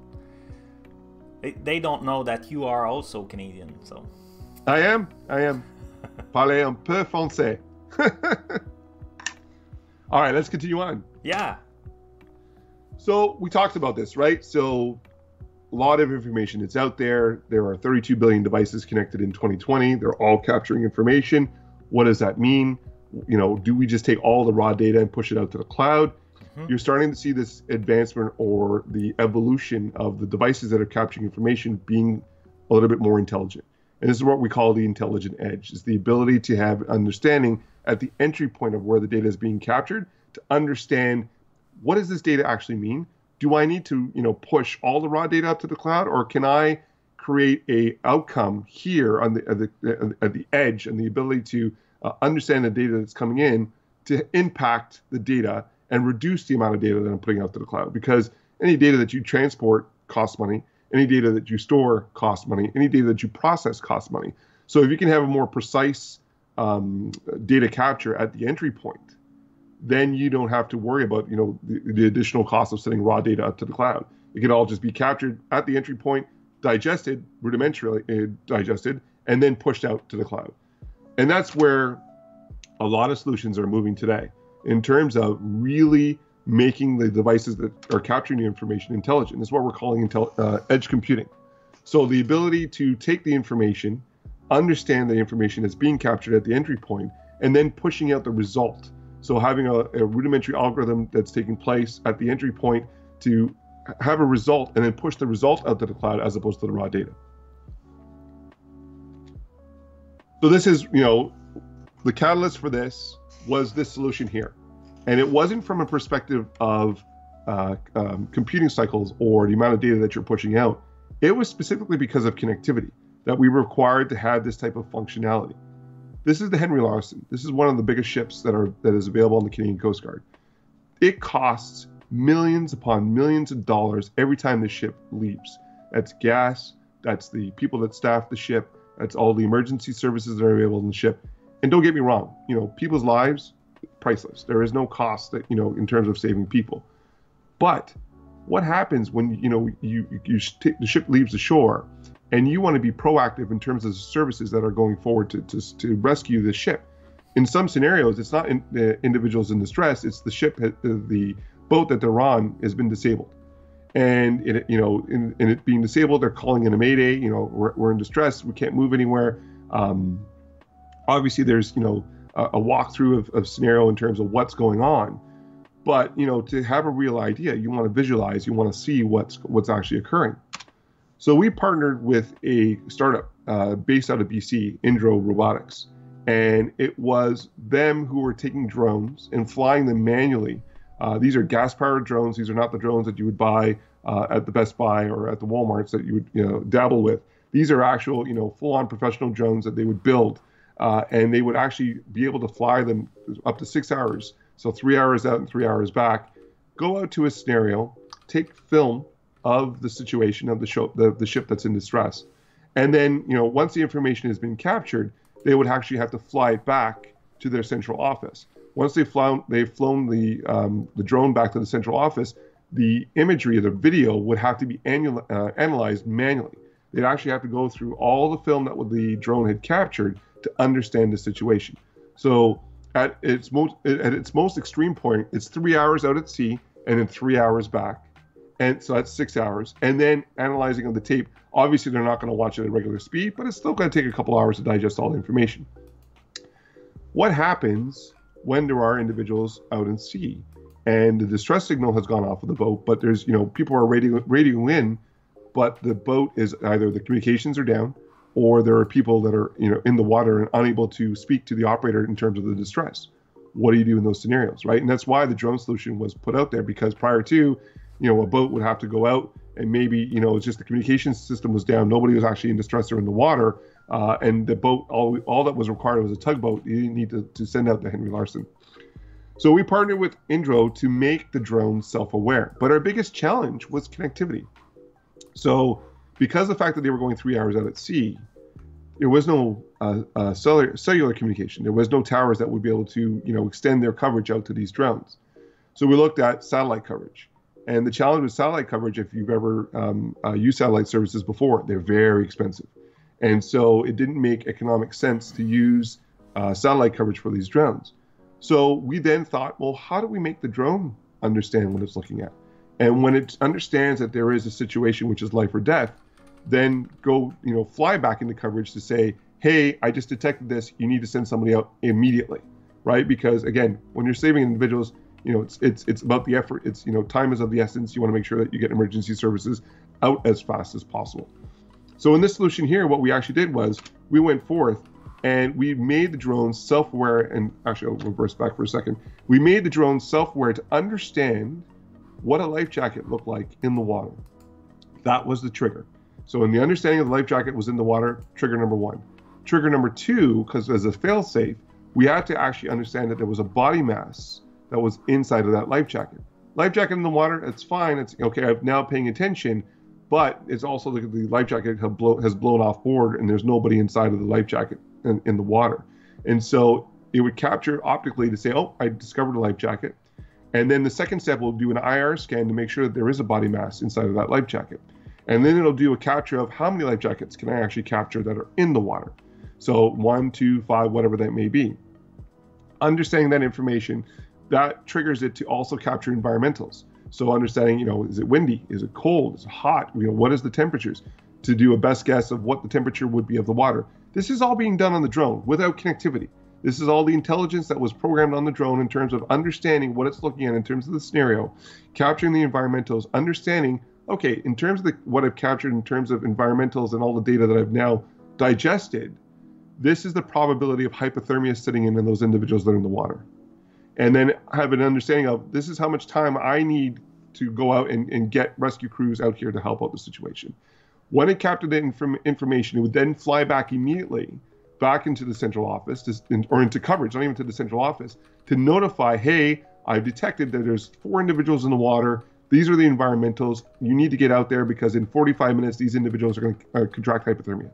They don't know that you are also Canadian, so. I am. Parlez un peu français. All right, let's continue on. Yeah. So we talked about this, right? So a lot of information, it's out there. There are 32 billion devices connected in 2020. They're all capturing information. What does that mean? You know, do we just take all the raw data and push it out to the cloud? You're starting to see this advancement or the evolution of the devices that are capturing information being a little bit more intelligent. And this is what we call the intelligent edge. It's the ability to have understanding at the entry point of where the data is being captured to understand, what does this data actually mean? Do I need to, you know, push all the raw data up to the cloud, or can I create a outcome here on the at the edge, and the ability to understand the data that's coming in to impact the data and reduce the amount of data that I'm putting out to the cloud? Because any data that you transport costs money, any data that you store costs money, any data that you process costs money. So if you can have a more precise data capture at the entry point, then you don't have to worry about, you know, the additional cost of sending raw data up to the cloud. It can all just be captured at the entry point, digested, rudimentarily digested, and then pushed out to the cloud. And that's where a lot of solutions are moving today, in terms of really making the devices that are capturing the information intelligent. That's what we're calling edge computing. So the ability to take the information, understand the information that's being captured at the entry point, and then pushing out the result. So having a rudimentary algorithm that's taking place at the entry point to have a result and then push the result out to the cloud as opposed to the raw data. So this is, you know, the catalyst for this was this solution here. And it wasn't from a perspective of computing cycles or the amount of data that you're pushing out. It was specifically because of connectivity that we were required to have this type of functionality. This is the Henry Larson. This is one of the biggest ships that is available on the Canadian Coast Guard. It costs millions upon millions of dollars every time the ship leaves. That's gas, that's the people that staff the ship, that's all the emergency services that are available on the ship. And don't get me wrong, you know, people's lives, priceless. There is no cost that, you know, in terms of saving people. But what happens when, you know, the ship leaves the shore, and you want to be proactive in terms of the services that are going forward to rescue the ship? In some scenarios, it's not the individuals in distress; it's the ship, the boat that they're on has been disabled, and it, you know, in it being disabled, they're calling in a mayday. You know, we're in distress; we can't move anywhere. Obviously, there's, you know, a walkthrough of scenario in terms of what's going on, but, you know, to have a real idea, you want to visualize, you want to see what's actually occurring. So we partnered with a startup based out of BC, Indro Robotics, and it was them who were taking drones and flying them manually. These are gas-powered drones. These are not the drones that you would buy at the Best Buy or at the Walmarts that you would, you know, dabble with. These are actual, you know, full-on professional drones that they would build. And they would actually be able to fly them up to 6 hours. So 3 hours out and 3 hours back, go out to a scenario, take film of the situation of the ship that's in distress. And then, you know, once the information has been captured, they would actually have to fly back to their central office. Once they've flown the drone back to the central office, the imagery, the video would have to be analyzed manually. They'd actually have to go through all the film that the drone had captured to understand the situation. So at its most extreme point, it's 3 hours out at sea and then 3 hours back. And so that's 6 hours. And then analyzing on the tape, obviously they're not going to watch it at regular speed, but it's still going to take a couple hours to digest all the information. What happens when there are individuals out at sea and the distress signal has gone off of the boat, but there's, you know, people are radioing in, but the boat is either the communications are down, or there are people that are, you know, in the water and unable to speak to the operator in terms of the distress. What do you do in those scenarios, right? And that's why the drone solution was put out there, because prior to, you know, a boat would have to go out and maybe, you know, it's just the communication system was down. Nobody was actually in distress or in the water. And the boat, all that was required was a tugboat. You didn't need to send out the Henry Larson. So we partnered with Indro to make the drone self-aware. But our biggest challenge was connectivity. So because of the fact that they were going 3 hours out at sea, there was no cellular communication. There was no towers that would be able to, you know, extend their coverage out to these drones. So we looked at satellite coverage. And the challenge with satellite coverage, if you've ever used satellite services before, they're very expensive. And so it didn't make economic sense to use satellite coverage for these drones. So we then thought, well, how do we make the drone understand what it's looking at? And when it understands that there is a situation which is life or death, then go, you know, fly back into coverage to say, hey, I just detected this. You need to send somebody out immediately, right? Because again, when you're saving individuals, you know, it's about the effort. It's, you know, time is of the essence. You want to make sure that you get emergency services out as fast as possible. So in this solution here, what we actually did was we went forth and we made the drone self-aware, and actually I'll reverse back for a second. We made the drone self-aware to understand what a life jacket looked like in the water. That was the trigger. So in the understanding of the life jacket was in the water, trigger number one. Trigger number two, because as a fail-safe, we had to actually understand that there was a body mass that was inside of that life jacket. Life jacket in the water, it's fine. It's okay, I'm now paying attention, but it's also the life jacket has blown off board and there's nobody inside of the life jacket in the water. And so it would capture optically to say, oh, I discovered a life jacket. And then the second step will do an IR scan to make sure that there is a body mass inside of that life jacket. And then it'll do a capture of how many life jackets can I actually capture that are in the water. So 1, 2, 5, whatever that may be. Understanding that information, that triggers it to also capture environmentals. So understanding, you know, is it windy? Is it cold? Is it hot? You know, what is the temperatures? To do a best guess of what the temperature would be of the water. This is all being done on the drone without connectivity. This is all the intelligence that was programmed on the drone in terms of understanding what it's looking at in terms of the scenario, capturing the environmentals, understanding, okay, in terms of what I've captured in terms of environmentals and all the data that I've now digested, this is the probability of hypothermia sitting in those individuals that are in the water. And then have an understanding of this is how much time I need to go out and get rescue crews out here to help out the situation. When it captured the information, it would then fly back immediately back into the central office or into coverage, not even to the central office, to notify, hey, I've detected that there's 4 individuals in the water. These are the environmentals. You need to get out there because in 45 minutes, these individuals are going to contract hypothermia.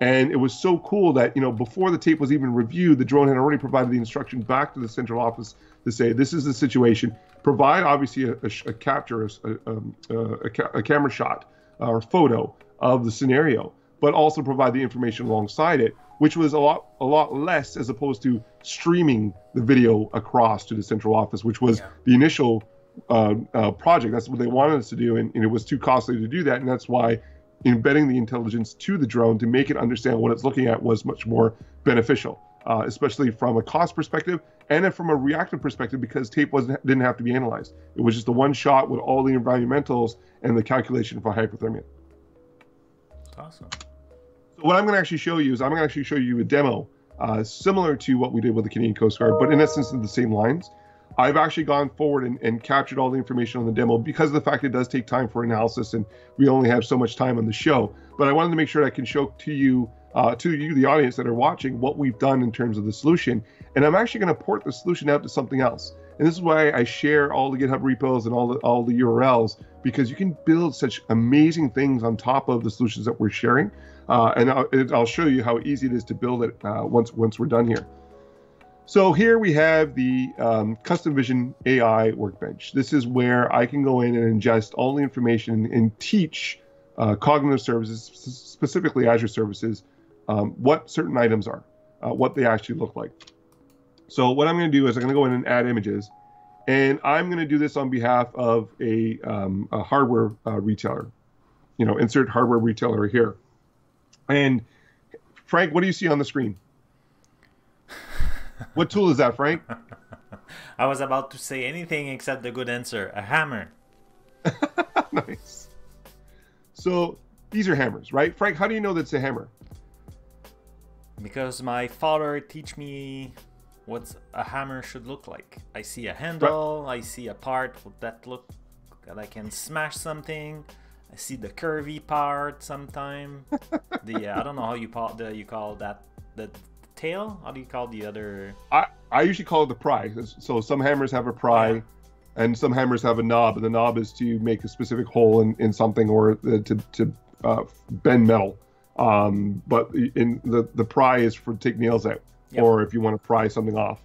And it was so cool that, you know, before the tape was even reviewed, the drone had already provided the instruction back to the central office to say, this is the situation. Provide, obviously, a capture, a camera shot or photo of the scenario, but also provide the information alongside it, which was a lot less as opposed to streaming the video across to the central office, which was the initial project. That's what they wanted us to do, and it was too costly to do that, and that's why embedding the intelligence to the drone to make it understand what it's looking at was much more beneficial, especially from a cost perspective and from a reactive perspective, because tape didn't have to be analyzed. It was just the one shot with all the environmentals and the calculation for hypothermia. Awesome. So what I'm going to actually show you is I'm going to actually show you a demo similar to what we did with the Canadian Coast Guard, but in essence in the same lines. I've actually gone forward and captured all the information on the demo because of the fact it does take time for analysis and we only have so much time on the show. But I wanted to make sure that I can show to you, the audience that are watching, what we've done in terms of the solution. And I'm actually going to port the solution out to something else. And this is why I share all the GitHub repos and all the URLs, because you can build such amazing things on top of the solutions that we're sharing. And I'll show you how easy it is to build it once we're done here. So here we have the Custom Vision AI workbench. This is where I can go in and ingest all the information and teach cognitive services, specifically Azure services, what certain items are, what they actually look like. So what I'm going to do is I'm going to go in and add images, and I'm going to do this on behalf of a hardware retailer. You know, insert hardware retailer here. And Frank, what do you see on the screen? What tool is that, Frank? I was about to say anything except the good answer. A hammer. Nice. So these are hammers, right? Frank, how do you know that's a hammer? Because my father teach me what a hammer should look like. I see a handle. Right. I see a part that I can smash something. I see the curvy part sometime. The I don't know how you call that, the tail. How do you call the other? I usually call it the pry. So some hammers have a pry, yeah, and some hammers have a knob, and the knob is to make a specific hole in something, or to bend metal. But in the pry is for take nails out, yep, or if you want to pry something off.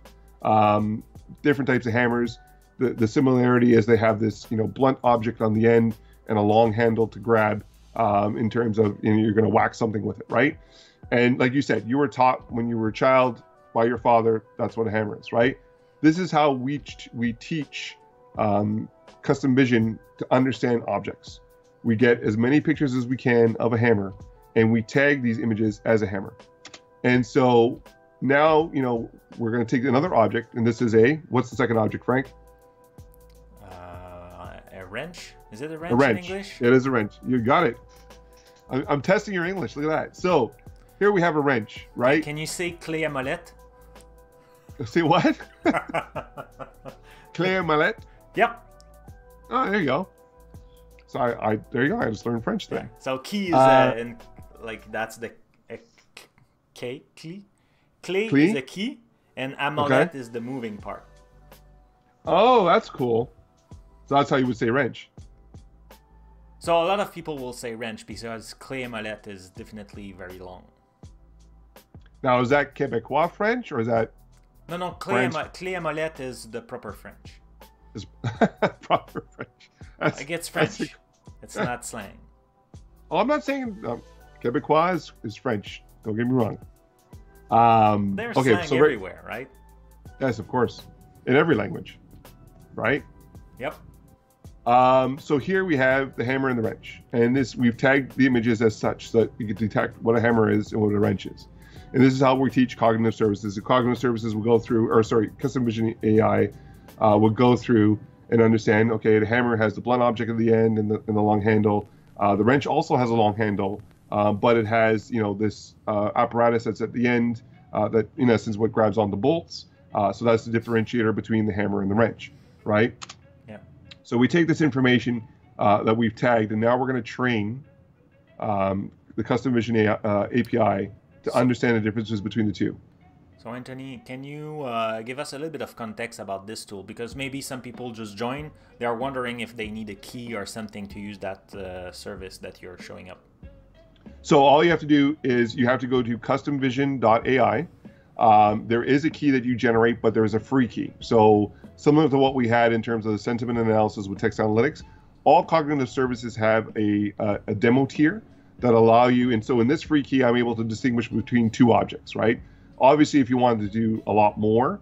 Different types of hammers. The similarity is they have this, you know, blunt object on the end and a long handle to grab, in terms of, you know, you're going to whack something with it, right? And like you said, you were taught when you were a child by your father, that's what a hammer is, right? This is how we teach Custom Vision to understand objects. We get as many pictures as we can of a hammer, and we tag these images as a hammer. And so now, you know, we're going to take another object, and this is what's the second object, Frank? A wrench? Is it a wrench, in English? It is a wrench. You got it. I'm testing your English. Look at that. So here we have a wrench, right? Can you say clé à molette? Say what? Clé à molette? Yep. Oh, there you go. So there you go. I just learned French there. Yeah. So key is like that's the K, clé. Clé is the key, and amolette, okay, is the moving part. Oh, that's cool. So that's how you would say wrench. So a lot of people will say wrench because clé à molette is definitely very long. Now, is that Quebecois French or is that? No, clé à molette is the proper French. Is proper French. That's, like, it's French. It's not slang. Oh, I'm not saying Quebecois is French. Don't get me wrong. There's slang everywhere, right? Yes, of course, in every language, right? Yep. So here we have the hammer and the wrench, and this, we've tagged the images as such so that you can detect what a hammer is and what a wrench is. And this is how we teach cognitive services. The cognitive services will go through, or sorry, Custom Vision AI will go through and understand, okay, the hammer has the blunt object at the end and the long handle. The wrench also has a long handle. But it has, you know, this apparatus that's at the end that, in essence, what grabs on the bolts. So that's the differentiator between the hammer and the wrench, right? Yeah. So we take this information that we've tagged, and now we're going to train the Custom Vision API to understand the differences between the two. So, Anthony, can you give us a little bit of context about this tool? Because maybe some people just join. They are wondering if they need a key or something to use that service that you're showing up. So all you have to do is you have to go to customvision.ai. There is a key that you generate, but there is a free key. So similar to what we had in terms of the sentiment analysis with Text Analytics, all cognitive services have a demo tier that allow you, and so in this free key, I'm able to distinguish between two objects, right? Obviously, if you wanted to do a lot more,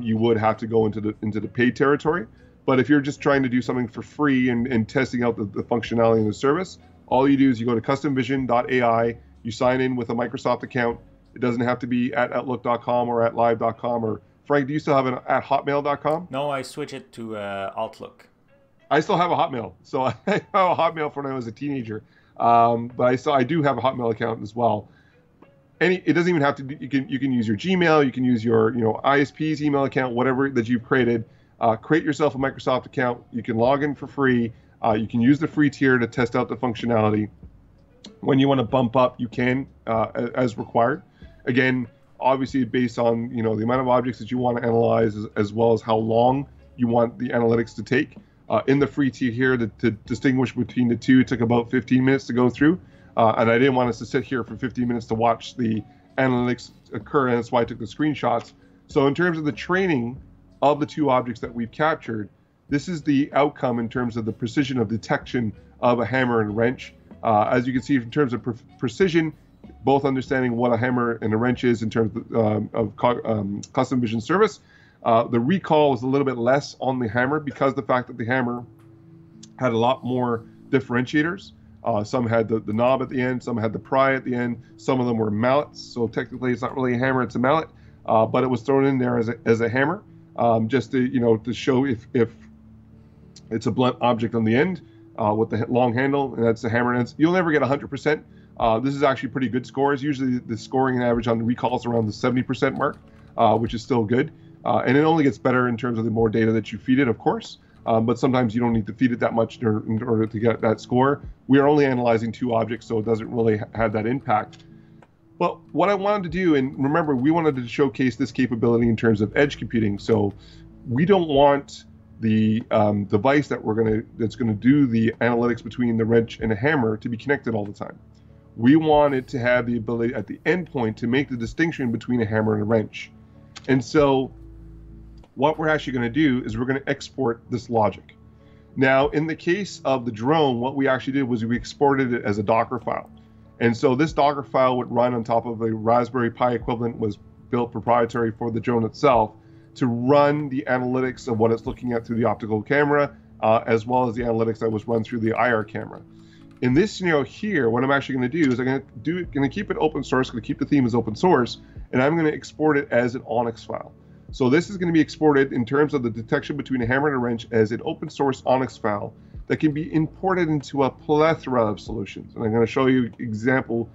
you would have to go into the paid territory. But if you're just trying to do something for free and testing out the functionality in the service, all you do is you go to customvision.ai, you sign in with a Microsoft account. It doesn't have to be at outlook.com or at live.com or, Frank, do you still have an at hotmail.com? No, I switch it to Outlook. I still have a Hotmail. So I have a Hotmail from when I was a teenager. But I do have a Hotmail account as well. It doesn't even have to be, you can use your Gmail, you can use your, you know, ISP's email account, whatever that you've created. Create yourself a Microsoft account. You can log in for free. You can use the free tier to test out the functionality. When you want to bump up, you can, as required. Again, obviously based on, you know, the amount of objects that you want to analyze, as well as how long you want the analytics to take. In the free tier here, to distinguish between the two, it took about 15 minutes to go through. And I didn't want us to sit here for 15 minutes to watch the analytics occur, and that's why I took the screenshots. So in terms of the training of the two objects that we've captured, this is the outcome in terms of the precision of detection of a hammer and wrench. As you can see, in terms of precision, both understanding what a hammer and a wrench is in terms of Custom Vision service. The recall was a little bit less on the hammer because the fact that the hammer had a lot more differentiators. Some had the knob at the end, some had the pry at the end, some of them were mallets. So technically it's not really a hammer, it's a mallet, but it was thrown in there as a hammer, just to, you know, to show if it's a blunt object on the end with the long handle, and that's the hammer. And you'll never get 100%. This is actually pretty good scores. Usually the scoring average on the recalls around the 70% mark, which is still good. And it only gets better in terms of the more data that you feed it, of course. but sometimes you don't need to feed it that much in order to get that score. We are only analyzing two objects, so it doesn't really have that impact. But what I wanted to do, and remember, we wanted to showcase this capability in terms of edge computing. So we don't want the device that that's going to do the analytics between the wrench and the hammer to be connected all the time. We want it to have the ability at the endpoint to make the distinction between a hammer and a wrench. And so what we're actually going to do is we're going to export this logic. Now, in the case of the drone, what we actually did was we exported it as a Docker file. And so this Docker file would run on top of a Raspberry Pi equivalent, was built proprietary for the drone itself, to run the analytics of what it's looking at through the optical camera, as well as the analytics that was run through the IR camera. In this scenario here, what I'm actually going to do is I'm going to keep it open source, going to keep the theme as open source, and I'm going to export it as an ONNX file. So this is going to be exported in terms of the detection between a hammer and a wrench as an open source ONNX file that can be imported into a plethora of solutions. And I'm going to show you an example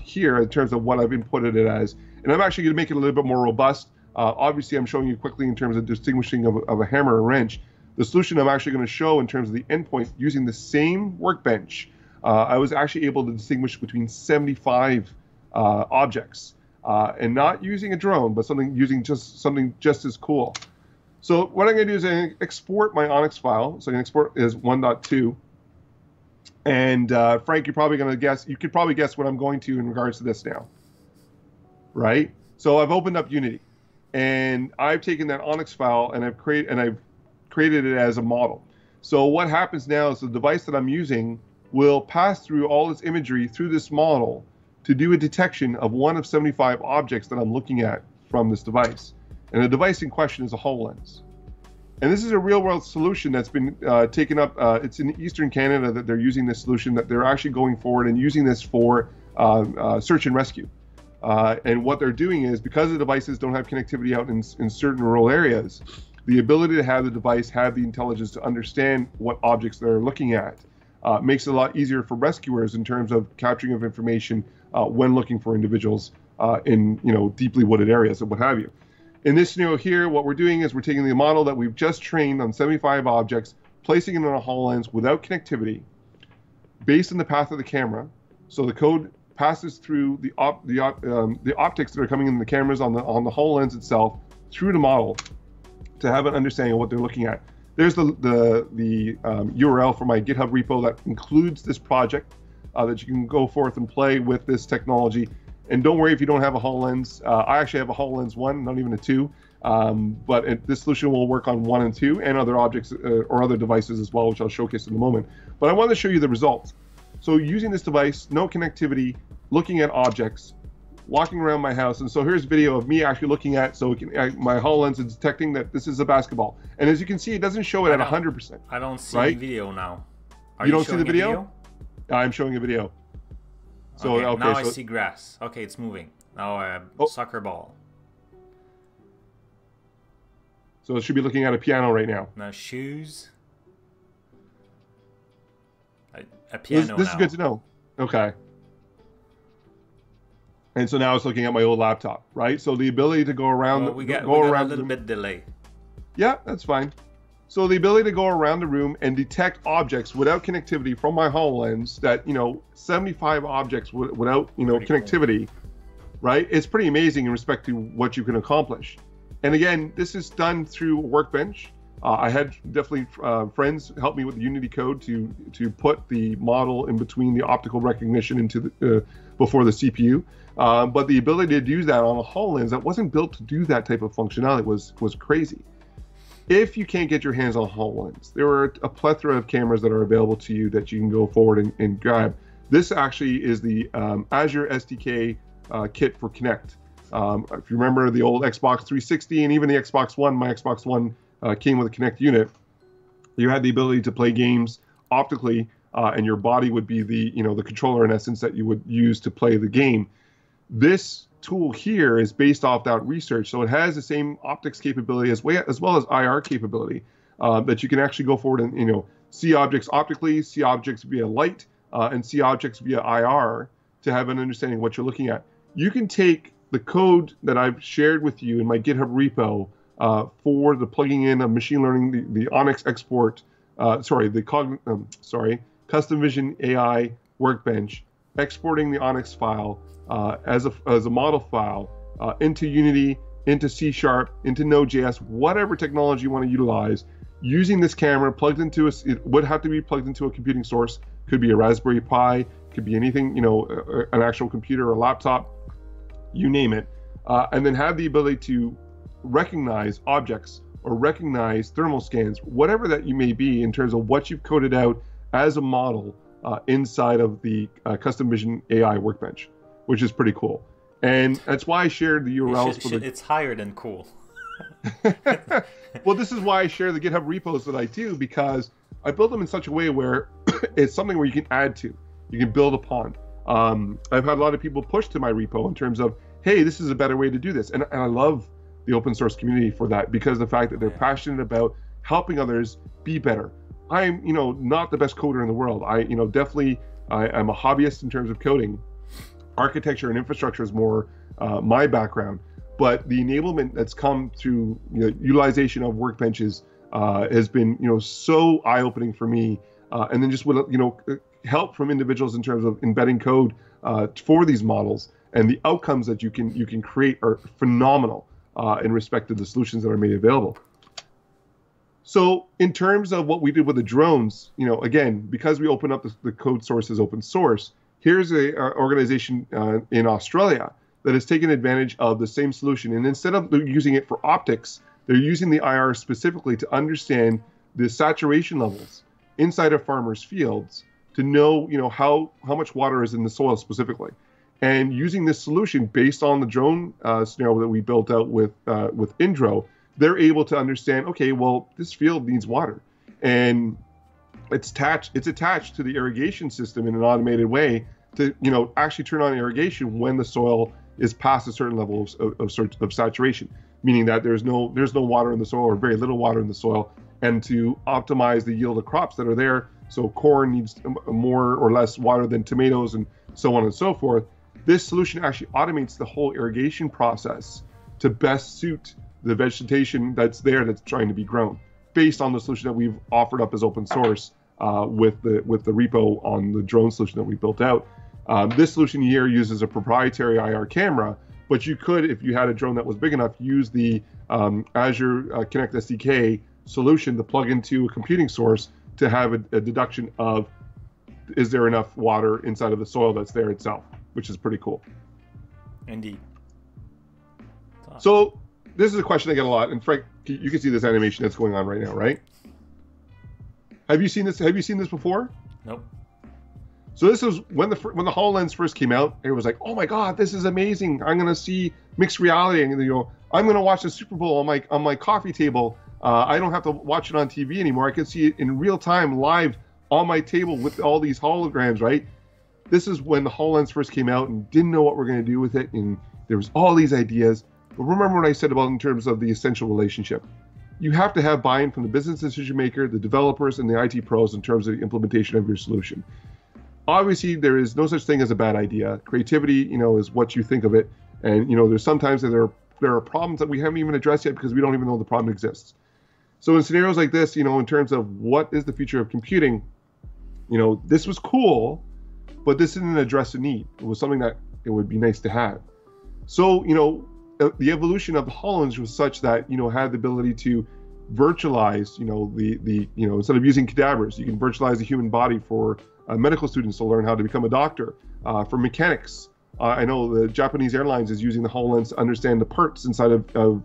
here in terms of what I've inputted it as. And I'm actually going to make it a little bit more robust. Obviously, I'm showing you quickly in terms of distinguishing of a hammer and a wrench. The solution I'm actually going to show in terms of the endpoint using the same workbench, I was actually able to distinguish between 75 objects, and not using a drone, but something just as cool. So what I'm going to do is I'm going to export my ONNX file. So I'm going to export it as 1.2. And Frank, you're probably going to guess. You could probably guess what I'm going to in regards to this now, right? So I've opened up Unity, and I've taken that ONNX file and I've created it as a model. So what happens now is the device that I'm using will pass through all its imagery through this model to do a detection of one of 75 objects that I'm looking at from this device. And the device in question is a HoloLens. And this is a real world solution that's been taken up. It's in Eastern Canada that they're using this solution, that they're actually going forward and using this for search and rescue. And what they're doing is, because the devices don't have connectivity out in certain rural areas, the ability to have the device have the intelligence to understand what objects they're looking at makes it a lot easier for rescuers in terms of capturing of information when looking for individuals in, you know, deeply wooded areas and what have you. In this scenario here, what we're doing is we're taking the model that we've just trained on 75 objects, placing it on a HoloLens without connectivity, based on the path of the camera. So the code passes through the optics that are coming in the cameras on the HoloLens itself through the model to have an understanding of what they're looking at. There's the URL for my GitHub repo that includes this project that you can go forth and play with this technology. And don't worry if you don't have a HoloLens. I actually have a HoloLens 1, not even a 2. But this solution will work on 1 and 2 and other objects or other devices as well, which I'll showcase in a moment. But I wanted to show you the results. So using this device, no connectivity, looking at objects, walking around my house. And so here's a video of me actually looking at, so it can, my HoloLens is detecting that this is a basketball. And as you can see, it doesn't show it at 100%. I don't see the video now. Are you don't see the video? I'm showing a video. So okay, now I see grass. Okay, it's moving. Now soccer ball. So it should be looking at a piano right now. Now shoes. A piano this now. This is good to know. Okay. And so now it's looking at my old laptop, right? So the ability to go around, we got a little bit delay. Yeah, that's fine. So the ability to go around the room and detect objects without connectivity from my HoloLens, that, you know, 75 objects without, you know, connectivity, right? It's pretty amazing in respect to what you can accomplish. And again, this is done through Workbench. I had definitely friends help me with the Unity code to put the model in between the optical recognition into the before the CPU. But the ability to do that on a HoloLens that wasn't built to do that type of functionality was crazy. If you can't get your hands on HoloLens, there are a plethora of cameras that are available to you that you can go forward and grab. This actually is the Azure SDK kit for Kinect. If you remember the old Xbox 360 and even the Xbox One, my Xbox One came with a Kinect unit. You had the ability to play games optically, and your body would be the, you know, the controller in essence that you would use to play the game. This tool here is based off that research, so it has the same optics capability as well as IR capability that you can actually go forward and, you know, see objects optically, see objects via light, and see objects via IR to have an understanding of what you're looking at. You can take the code that I've shared with you in my GitHub repo for the plugging in of machine learning, the ONNX export, Custom Vision AI workbench, exporting the ONNX file as a model file into Unity, into C#, into Node.js, whatever technology you want to utilize, using this camera plugged into a computing source. Could be a Raspberry Pi, could be anything, you know, an actual computer or a laptop, you name it, and then have the ability to recognize objects or recognize thermal scans, whatever that you may be in terms of what you've coded out as a model inside of the Custom Vision AI workbench, which is pretty cool. And that's why I shared the URLs. It's higher than cool. Well, this is why I share the GitHub repos that I do, because I build them in such a way where it's something where you can add to, you can build upon. I've had a lot of people push to my repo in terms of, hey, this is a better way to do this. And I love the open source community for that, because the fact that they're passionate about helping others be better. I'm, you know, not the best coder in the world. I'm a hobbyist in terms of coding. Architecture and infrastructure is more my background, but the enablement that's come through, you know, utilization of workbenches has been, you know, so eye-opening for me. And then just with, you know, help from individuals in terms of embedding code for these models, and the outcomes that you can create are phenomenal in respect to the solutions that are made available. So in terms of what we did with the drones, you know, again, because we open up the code source as open source, here's an organization in Australia that has taken advantage of the same solution. And instead of using it for optics, they're using the IR specifically to understand the saturation levels inside of farmers' fields to know, you know, how much water is in the soil specifically. And using this solution based on the drone scenario that we built out with Indro, they're able to understand, okay, well, this field needs water. And it's attached to the irrigation system in an automated way to, you know, actually turn on irrigation when the soil is past a certain level of saturation, meaning that there's no water in the soil or very little water in the soil, and to optimize the yield of crops that are there. So corn needs more or less water than tomatoes and so on and so forth. This solution actually automates the whole irrigation process to best suit the vegetation that's there that's trying to be grown, based on the solution that we've offered up as open source with the repo on the drone solution that we built out. This solution here uses a proprietary IR camera, but you could, if you had a drone that was big enough, use the Azure Kinect SDK solution to plug into a computing source to have a deduction of, is there enough water inside of the soil that's there itself, which is pretty cool. Indeed. Awesome. So this is a question I get a lot, and Frank, you can see this animation that's going on right now, right? Have you seen this? Have you seen this before? Nope. So this is when the HoloLens first came out. It was like, oh my God, this is amazing! I'm gonna see mixed reality, and you know, I'm gonna watch the Super Bowl on my coffee table. I don't have to watch it on TV anymore. I can see it in real time, live on my table with all these holograms, right? This is when the HoloLens first came out and didn't know what we're gonna do with it, and there was all these ideas. But remember what I said about in terms of the essential relationship. You have to have buy-in from the business decision maker, the developers, and the IT pros in terms of the implementation of your solution. Obviously, there is no such thing as a bad idea. Creativity, you know, is what you think of it. And, you know, there's sometimes that there are problems that we haven't even addressed yet because we don't even know the problem exists. So in scenarios like this, you know, in terms of what is the future of computing, you know, this was cool, but this didn't address a need. It was something that it would be nice to have. So, you know, the evolution of the HoloLens was such that, you know, had the ability to virtualize, you know, the instead of using cadavers, you can virtualize the human body for medical students to learn how to become a doctor. For mechanics, I know the Japanese Airlines is using the HoloLens to understand the parts inside of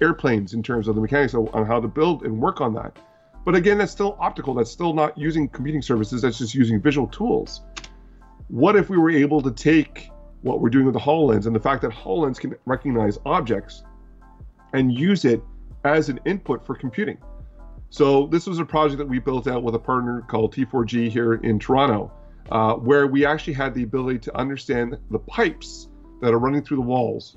airplanes in terms of the mechanics on how to build and work on that. But again, that's still optical. That's still not using computing services. That's just using visual tools. What if we were able to take what we're doing with the HoloLens and the fact that HoloLens can recognize objects and use it as an input for computing? So this was a project that we built out with a partner called T4G here in Toronto, where we actually had the ability to understand the pipes that are running through the walls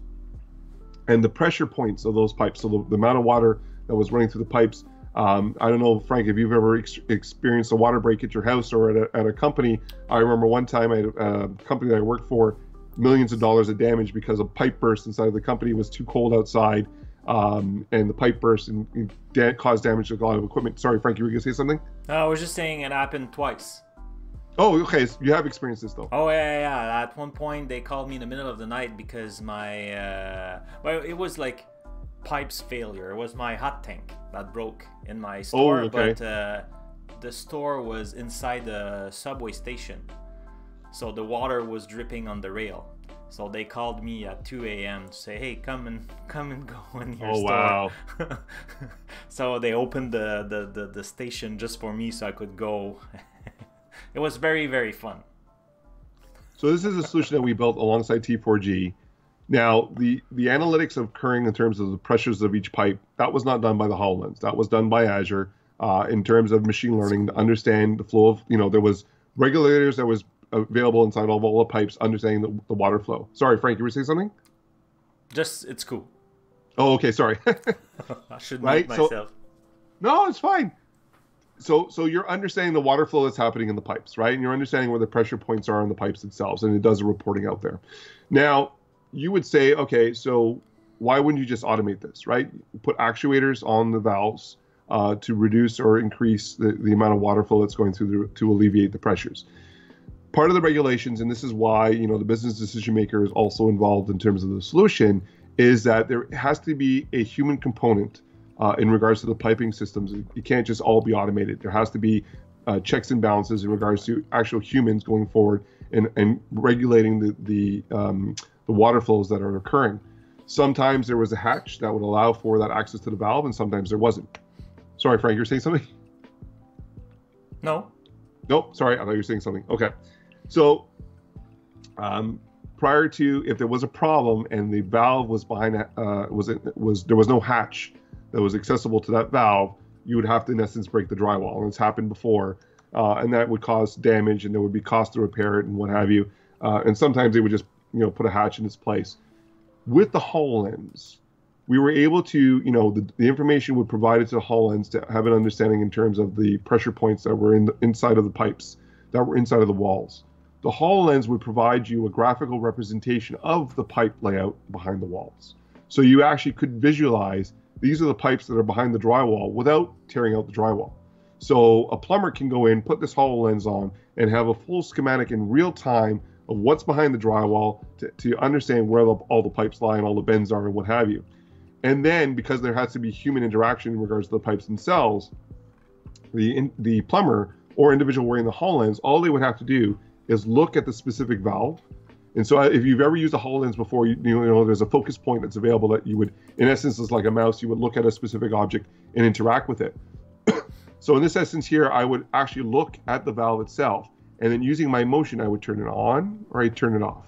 and the pressure points of those pipes. So the amount of water that was running through the pipes. I don't know, Frank, if you've ever experienced a water break at your house or at a company. I remember one time I had a company that I worked for, millions of dollars of damage because a pipe burst inside of the company. It was too cold outside. and the pipe burst and caused damage to a lot of equipment. Sorry, Frank, you were going to say something? I was just saying it happened twice. Oh, okay. So you have experienced this though. Oh yeah, yeah. At one point, they called me in the middle of the night because my well, it was like pipes failure. It was my hot tank that broke in my store, but the store was inside the subway station, so the water was dripping on the rail. So they called me at 2 a.m. to say, "Hey, come and go in your store." Oh wow! So they opened the station just for me, so I could go. It was very, very fun. So this is a solution that we built alongside T4G. Now, the analytics occurring in terms of the pressures of each pipe, that was not done by the HoloLens. That was done by Azure in terms of machine learning to understand the flow of, you know, there was regulators that was available inside of all the pipes, understanding the water flow. Sorry, Frank, you were saying something? Just, it's cool. Oh, okay, sorry. I should mute myself. So, no, it's fine. So you're understanding the water flow that's happening in the pipes, right? And you're understanding where the pressure points are on the pipes themselves, and it does a reporting out there. Now, you would say, okay, so why wouldn't you just automate this, right? Put actuators on the valves to reduce or increase the amount of water flow that's going through to alleviate the pressures. Part of the regulations, and this is why, you know, the business decision maker is also involved in terms of the solution, is that there has to be a human component in regards to the piping systems. It can't just all be automated. There has to be checks and balances in regards to actual humans going forward and regulating the water flows that are occurring. Sometimes there was a hatch that would allow for that access to the valve, and sometimes there wasn't. Sorry, Frank, you're saying something? No. Nope, sorry, I thought you were saying something. Okay, so prior to, if there was a problem and the valve was behind, there was no hatch that was accessible to that valve, you would have to, in essence, break the drywall. And it's happened before, and that would cause damage, and there would be cost to repair it and what have you. And sometimes they would just, you know, put a hatch in its place. With the HoloLens, we were able to, you know, the information would provide it to the HoloLens to have an understanding in terms of the pressure points that were in the, inside of the pipes, that were inside of the walls. The HoloLens would provide you a graphical representation of the pipe layout behind the walls. So you actually could visualize these are the pipes that are behind the drywall without tearing out the drywall. So a plumber can go in, put this HoloLens on, and have a full schematic in real time of what's behind the drywall to understand where all the pipes lie and all the bends are and what have you. And then, because there has to be human interaction in regards to the pipes themselves, the plumber or individual wearing the HoloLens, all they would have to do is look at the specific valve. And so if you've ever used a HoloLens before, you know there's a focus point that's available that you would, in essence, is like a mouse, you would look at a specific object and interact with it. So in this essence here, I would actually look at the valve itself, and then using my motion, I would turn it on or I'd turn it off,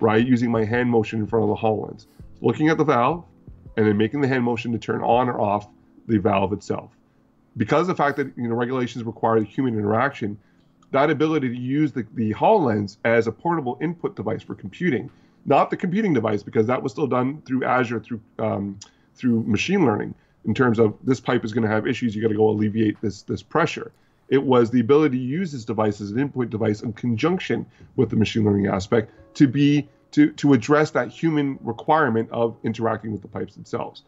right? Using my hand motion in front of the HoloLens. Looking at the valve and then making the hand motion to turn on or off the valve itself. Because of the fact that, you know, regulations require human interaction, that ability to use the HoloLens as a portable input device for computing, not the computing device, because that was still done through Azure, through machine learning, in terms of this pipe is going to have issues, you got to go alleviate this pressure. It was the ability to use this device as an input device in conjunction with the machine learning aspect to address that human requirement of interacting with the pipes themselves.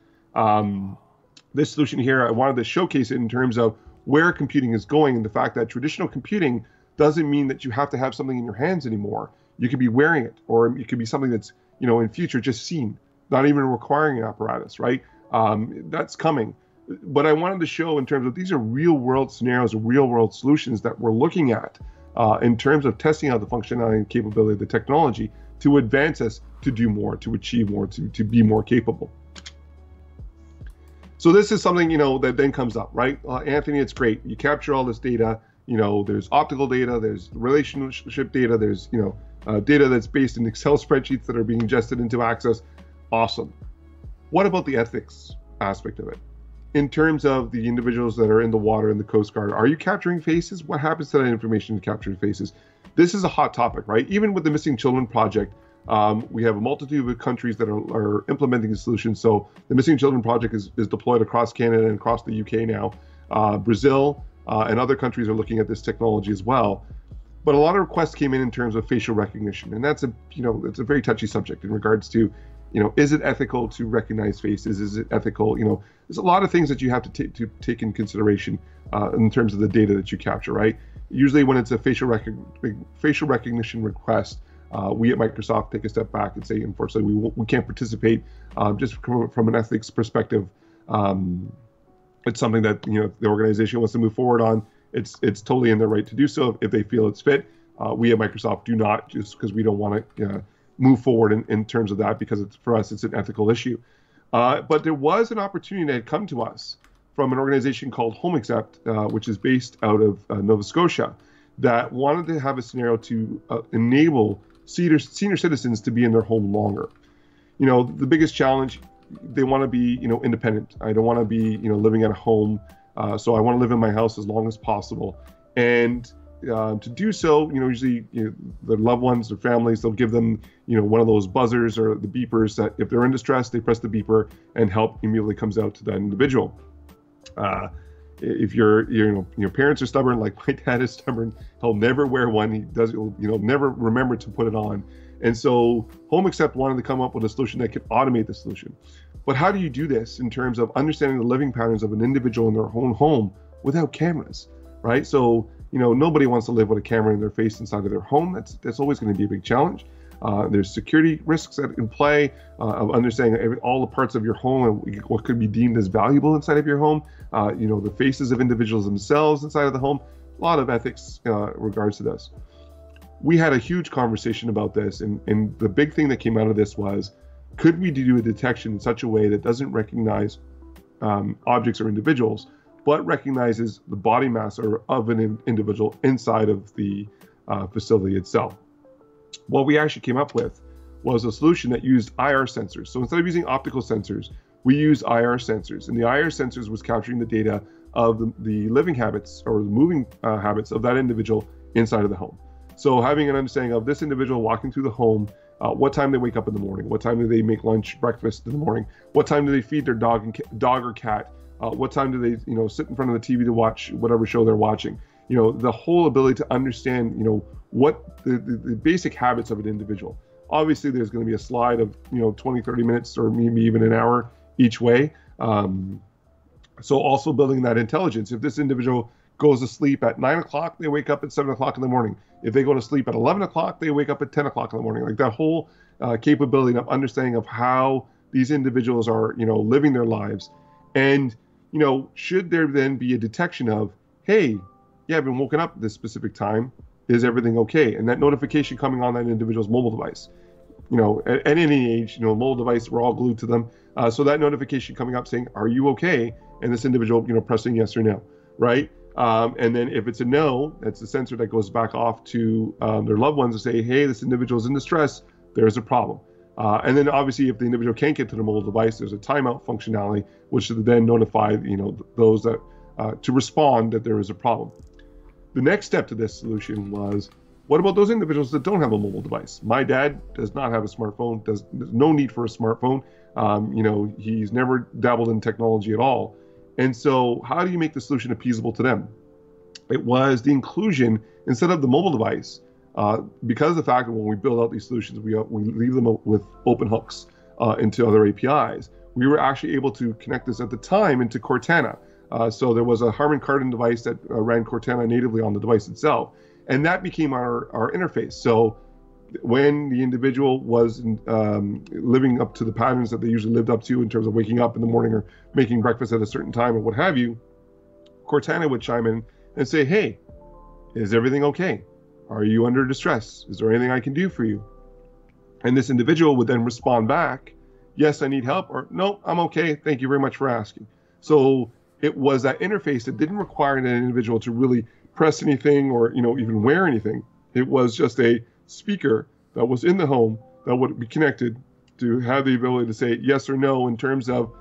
This solution here, I wanted to showcase it in terms of where computing is going, and the fact that traditional computing doesn't mean that you have to have something in your hands anymore. You could be wearing it, or it could be something that's, you know, in future just seen, not even requiring an apparatus, right? That's coming. But I wanted to show in terms of these are real world scenarios, real world solutions that we're looking at in terms of testing out the functionality and capability of the technology to advance us to do more, to achieve more, to be more capable. So this is something, you know, that then comes up, right? Anthony, it's great. You capture all this data. You know, there's optical data, there's relationship data, there's, you know, data that's based in Excel spreadsheets that are being ingested into Access. Awesome. What about the ethics aspect of it? In terms of the individuals that are in the water in the Coast Guard, are you capturing faces? What happens to that information in capturing faces? This is a hot topic, right? Even with the Missing Children Project, we have a multitude of countries that are implementing the solution. So the Missing Children Project is deployed across Canada and across the UK now. Brazil and other countries are looking at this technology as well. But a lot of requests came in terms of facial recognition, and that's a, you know, it's a very touchy subject in regards to Is it ethical to recognize faces? Is it ethical? There's a lot of things that you have to take in consideration in terms of the data that you capture, right? Usually when it's a facial recognition request, we at Microsoft take a step back and say, unfortunately, we can't participate just from an ethics perspective. It's something that, if the organization wants to move forward on, it's totally in their right to do so if they feel it's fit. We at Microsoft do not, just because we don't want to move forward in terms of that, because for us, it's an ethical issue. But there was an opportunity that had come to us from an organization called HomeAccept, which is based out of Nova Scotia, that wanted to have a scenario to enable senior citizens to be in their home longer. The biggest challenge, they want to be, independent. I don't want to be, living at a home. So I want to live in my house as long as possible. And to do so, usually their loved ones, their families, they'll give them, one of those buzzers or the beepers that if they're in distress, they press the beeper and help immediately comes out to that individual. If your parents are stubborn, like my dad is stubborn, he'll never wear one. He does, never remember to put it on. And so HomeAccept wanted to come up with a solution that could automate the solution. But how do you do this in terms of understanding the living patterns of an individual in their own home without cameras, right? So, nobody wants to live with a camera in their face inside of their home. That's always going to be a big challenge. There's security risks in play of understanding all the parts of your home and what could be deemed as valuable inside of your home. The faces of individuals themselves inside of the home. A lot of ethics regards to this. We had a huge conversation about this, and the big thing that came out of this was, could we do a detection in such a way that doesn't recognize objects or individuals, but recognizes the body mass of an individual inside of the facility itself? What we actually came up with was a solution that used IR sensors. So instead of using optical sensors, we used IR sensors, and the IR sensors was capturing the data of the living habits or the moving habits of that individual inside of the home. So having an understanding of this individual walking through the home, what time they wake up in the morning, what time do they make lunch, breakfast in the morning, what time do they feed their dog or cat, what time do they, sit in front of the TV to watch whatever show they're watching. The whole ability to understand, what the basic habits of an individual. Obviously, there's going to be a slide of, 20, 30 minutes or maybe even an hour each way. So also building that intelligence. If this individual goes to sleep at 9 o'clock, they wake up at 7 o'clock in the morning. If they go to sleep at 11 o'clock, they wake up at 10 o'clock in the morning. Like that whole capability of understanding of how these individuals are, living their lives. And, should there then be a detection of, hey, yeah, I've been woken up at this specific time. Is everything okay? And that notification coming on that individual's mobile device. At any age, mobile device, we're all glued to them. So that notification coming up saying, are you okay? And this individual, pressing yes or no, right? And then if it's a no, that's the sensor that goes back off to their loved ones to say, hey, this individual is in distress. There's a problem. And then obviously, if the individual can't get to the mobile device, there's a timeout functionality, which should then notify those that to respond that there is a problem. The next step to this solution was, what about those individuals that don't have a mobile device? My dad does not have a smartphone. There's no need for a smartphone. He's never dabbled in technology at all. And so how do you make the solution appeasable to them? It was the inclusion, instead of the mobile device, because of the fact that when we build out these solutions, we leave them with open hooks into other APIs. We were actually able to connect this at the time into Cortana. So there was a Harman Kardon device that ran Cortana natively on the device itself. And that became our interface. So when the individual was living up to the patterns that they usually lived up to in terms of waking up in the morning or making breakfast at a certain time or what have you, Cortana would chime in and say, hey, is everything okay? Are you under distress? Is there anything I can do for you? And this individual would then respond back, yes, I need help, or no, I'm okay. Thank you very much for asking. So it was that interface that didn't require an individual to really press anything or, even wear anything. It was just a speaker that was in the home that would be connected to have the ability to say yes or no in terms of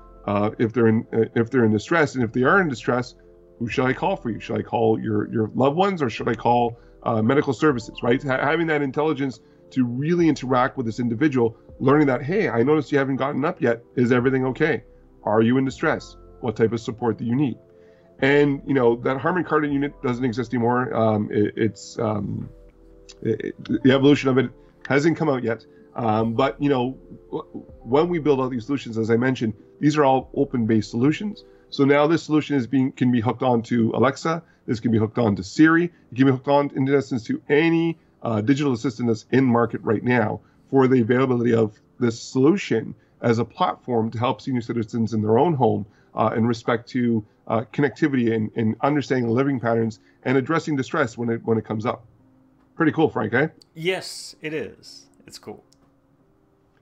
if they're in distress, and if they are in distress, who shall I call for you? Should I call your loved ones, or should I call medical services? Right, having that intelligence to really interact with this individual, learning that, hey, I noticed you haven't gotten up yet. Is everything okay? Are you in distress? What type of support do you need? And that Harman Kardon unit doesn't exist anymore. The evolution of it hasn't come out yet, But you know, when we build all these solutions, as I mentioned, these are all open-based solutions. So now this solution is can be hooked onto Alexa. This can be hooked onto Siri. It can be hooked on, in essence, to any digital assistant that's in market right now for the availability of this solution as a platform to help senior citizens in their own home in respect to connectivity and understanding living patterns and addressing distress when it comes up. Pretty cool, Frank, eh? Yes, it is. It's cool.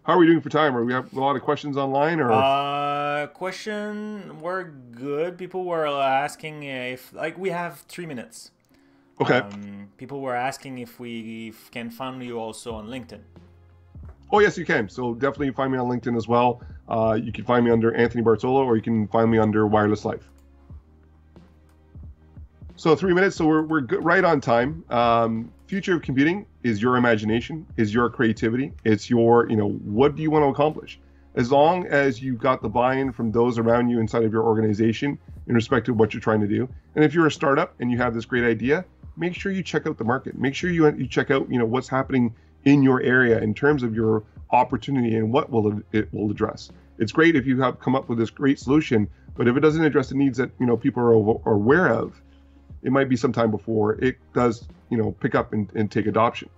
How are we doing for time? Are we have a lot of questions online, or we're good. People were asking if, like, we have 3 minutes. Okay. People were asking if we can find you also on LinkedIn. Oh, yes, you can. So definitely find me on LinkedIn as well. You can find me under Anthony Bartolo, or you can find me under Wireless Life. So 3 minutes. So we're good, right on time. Future of computing is your imagination, is your creativity. It's your, you know, what do you want to accomplish? As long as you've got the buy-in from those around you inside of your organization in respect to what you're trying to do. And if you're a startup and you have this great idea, make sure you check out the market. Make sure you check out, you know, what's happening in your area in terms of your opportunity and what it will address. It's great if you have come up with this great solution, but if it doesn't address the needs that, you know, people are aware of, it might be some time before it does, you know, pick up and take adoption.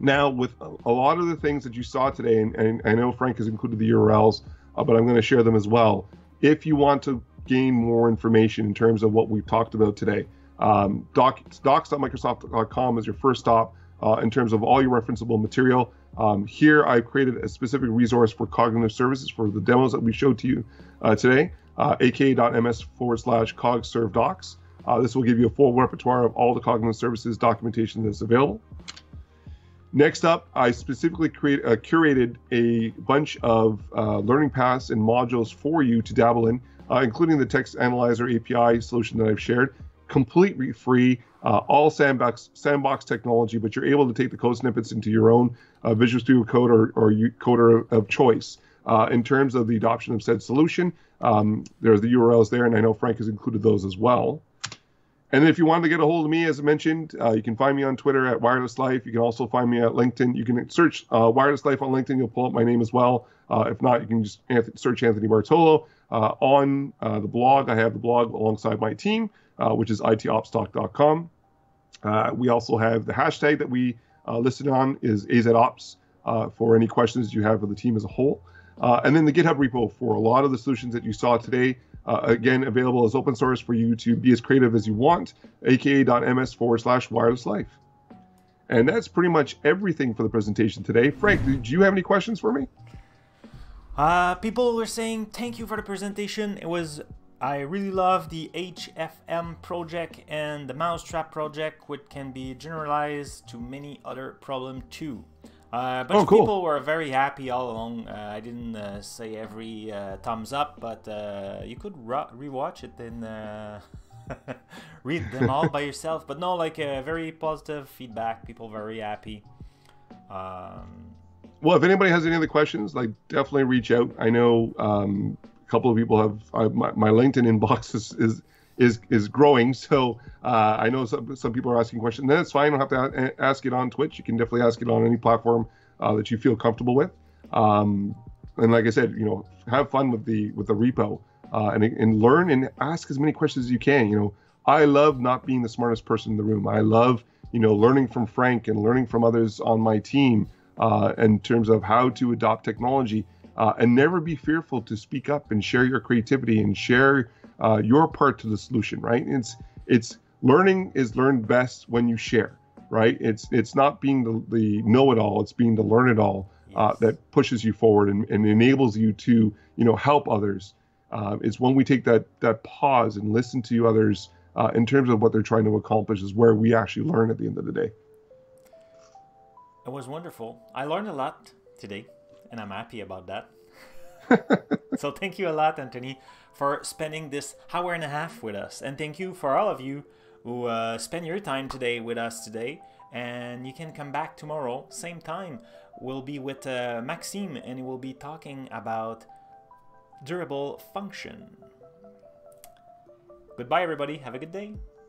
Now, with a lot of the things that you saw today, and I know Frank has included the URLs, but I'm going to share them as well. If you want to gain more information in terms of what we've talked about today, docs.microsoft.com is your first stop in terms of all your referenceable material. Here, I've created a specific resource for cognitive services for the demos that we showed to you today, aka.ms/cogservedocs. This will give you a full repertoire of all the cognitive services documentation that's available. Next up, I specifically curated a bunch of learning paths and modules for you to dabble in, including the Text Analyzer API solution that I've shared, completely free, all sandbox technology, but you're able to take the code snippets into your own Visual Studio Code or coder of choice. In terms of the adoption of said solution, there's the URLs there, and I know Frank has included those as well. And if you wanted to get a hold of me, as I mentioned, you can find me on Twitter at Wireless Life. You can also find me at LinkedIn. You can search Wireless Life on LinkedIn. You'll pull up my name as well. If not, you can just search Anthony Bartolo. On the blog, I have the blog alongside my team, which is itopstalk.com. We also have the hashtag that we listed on is AZOps for any questions you have for the team as a whole. And then the GitHub repo for a lot of the solutions that you saw today. Again, available as open source for you to be as creative as you want, aka.ms/wireless life. And that's pretty much everything for the presentation today. Frank, did you have any questions for me? People were saying, thank you for the presentation. I really love the HFM project and the mousetrap project, which can be generalized to many other problems too. A bunch of people were very happy all along. I didn't say every thumbs up, but you could rewatch it and read them all by yourself. But no, like very positive feedback. People very happy. Well, if anybody has any other questions, like definitely reach out. I know a couple of people have my LinkedIn inbox is growing, so I know some people are asking questions. And that's fine. You don't have to ask it on Twitch. You can definitely ask it on any platform that you feel comfortable with. And like I said, you know, have fun with the repo and learn and ask as many questions as you can. You know, I love not being the smartest person in the room. I love, you know, learning from Frank and learning from others on my team in terms of how to adopt technology and never be fearful to speak up and share your creativity and share your part to the solution, right? It's learning is learned best when you share, right? It's not being the know-it-all, it's being the learn-it-all that pushes you forward and enables you to, you know, help others. It's when we take that pause and listen to others in terms of what they're trying to accomplish is where we actually learn at the end of the day. It was wonderful. I learned a lot today, and I'm happy about that. So thank you a lot, Anthony, for spending this hour and a half with us, and thank you for all of you who spend your time today with us today. And you can come back tomorrow, same time. We'll be with Maxime, and we'll be talking about durable function. Goodbye, everybody. Have a good day.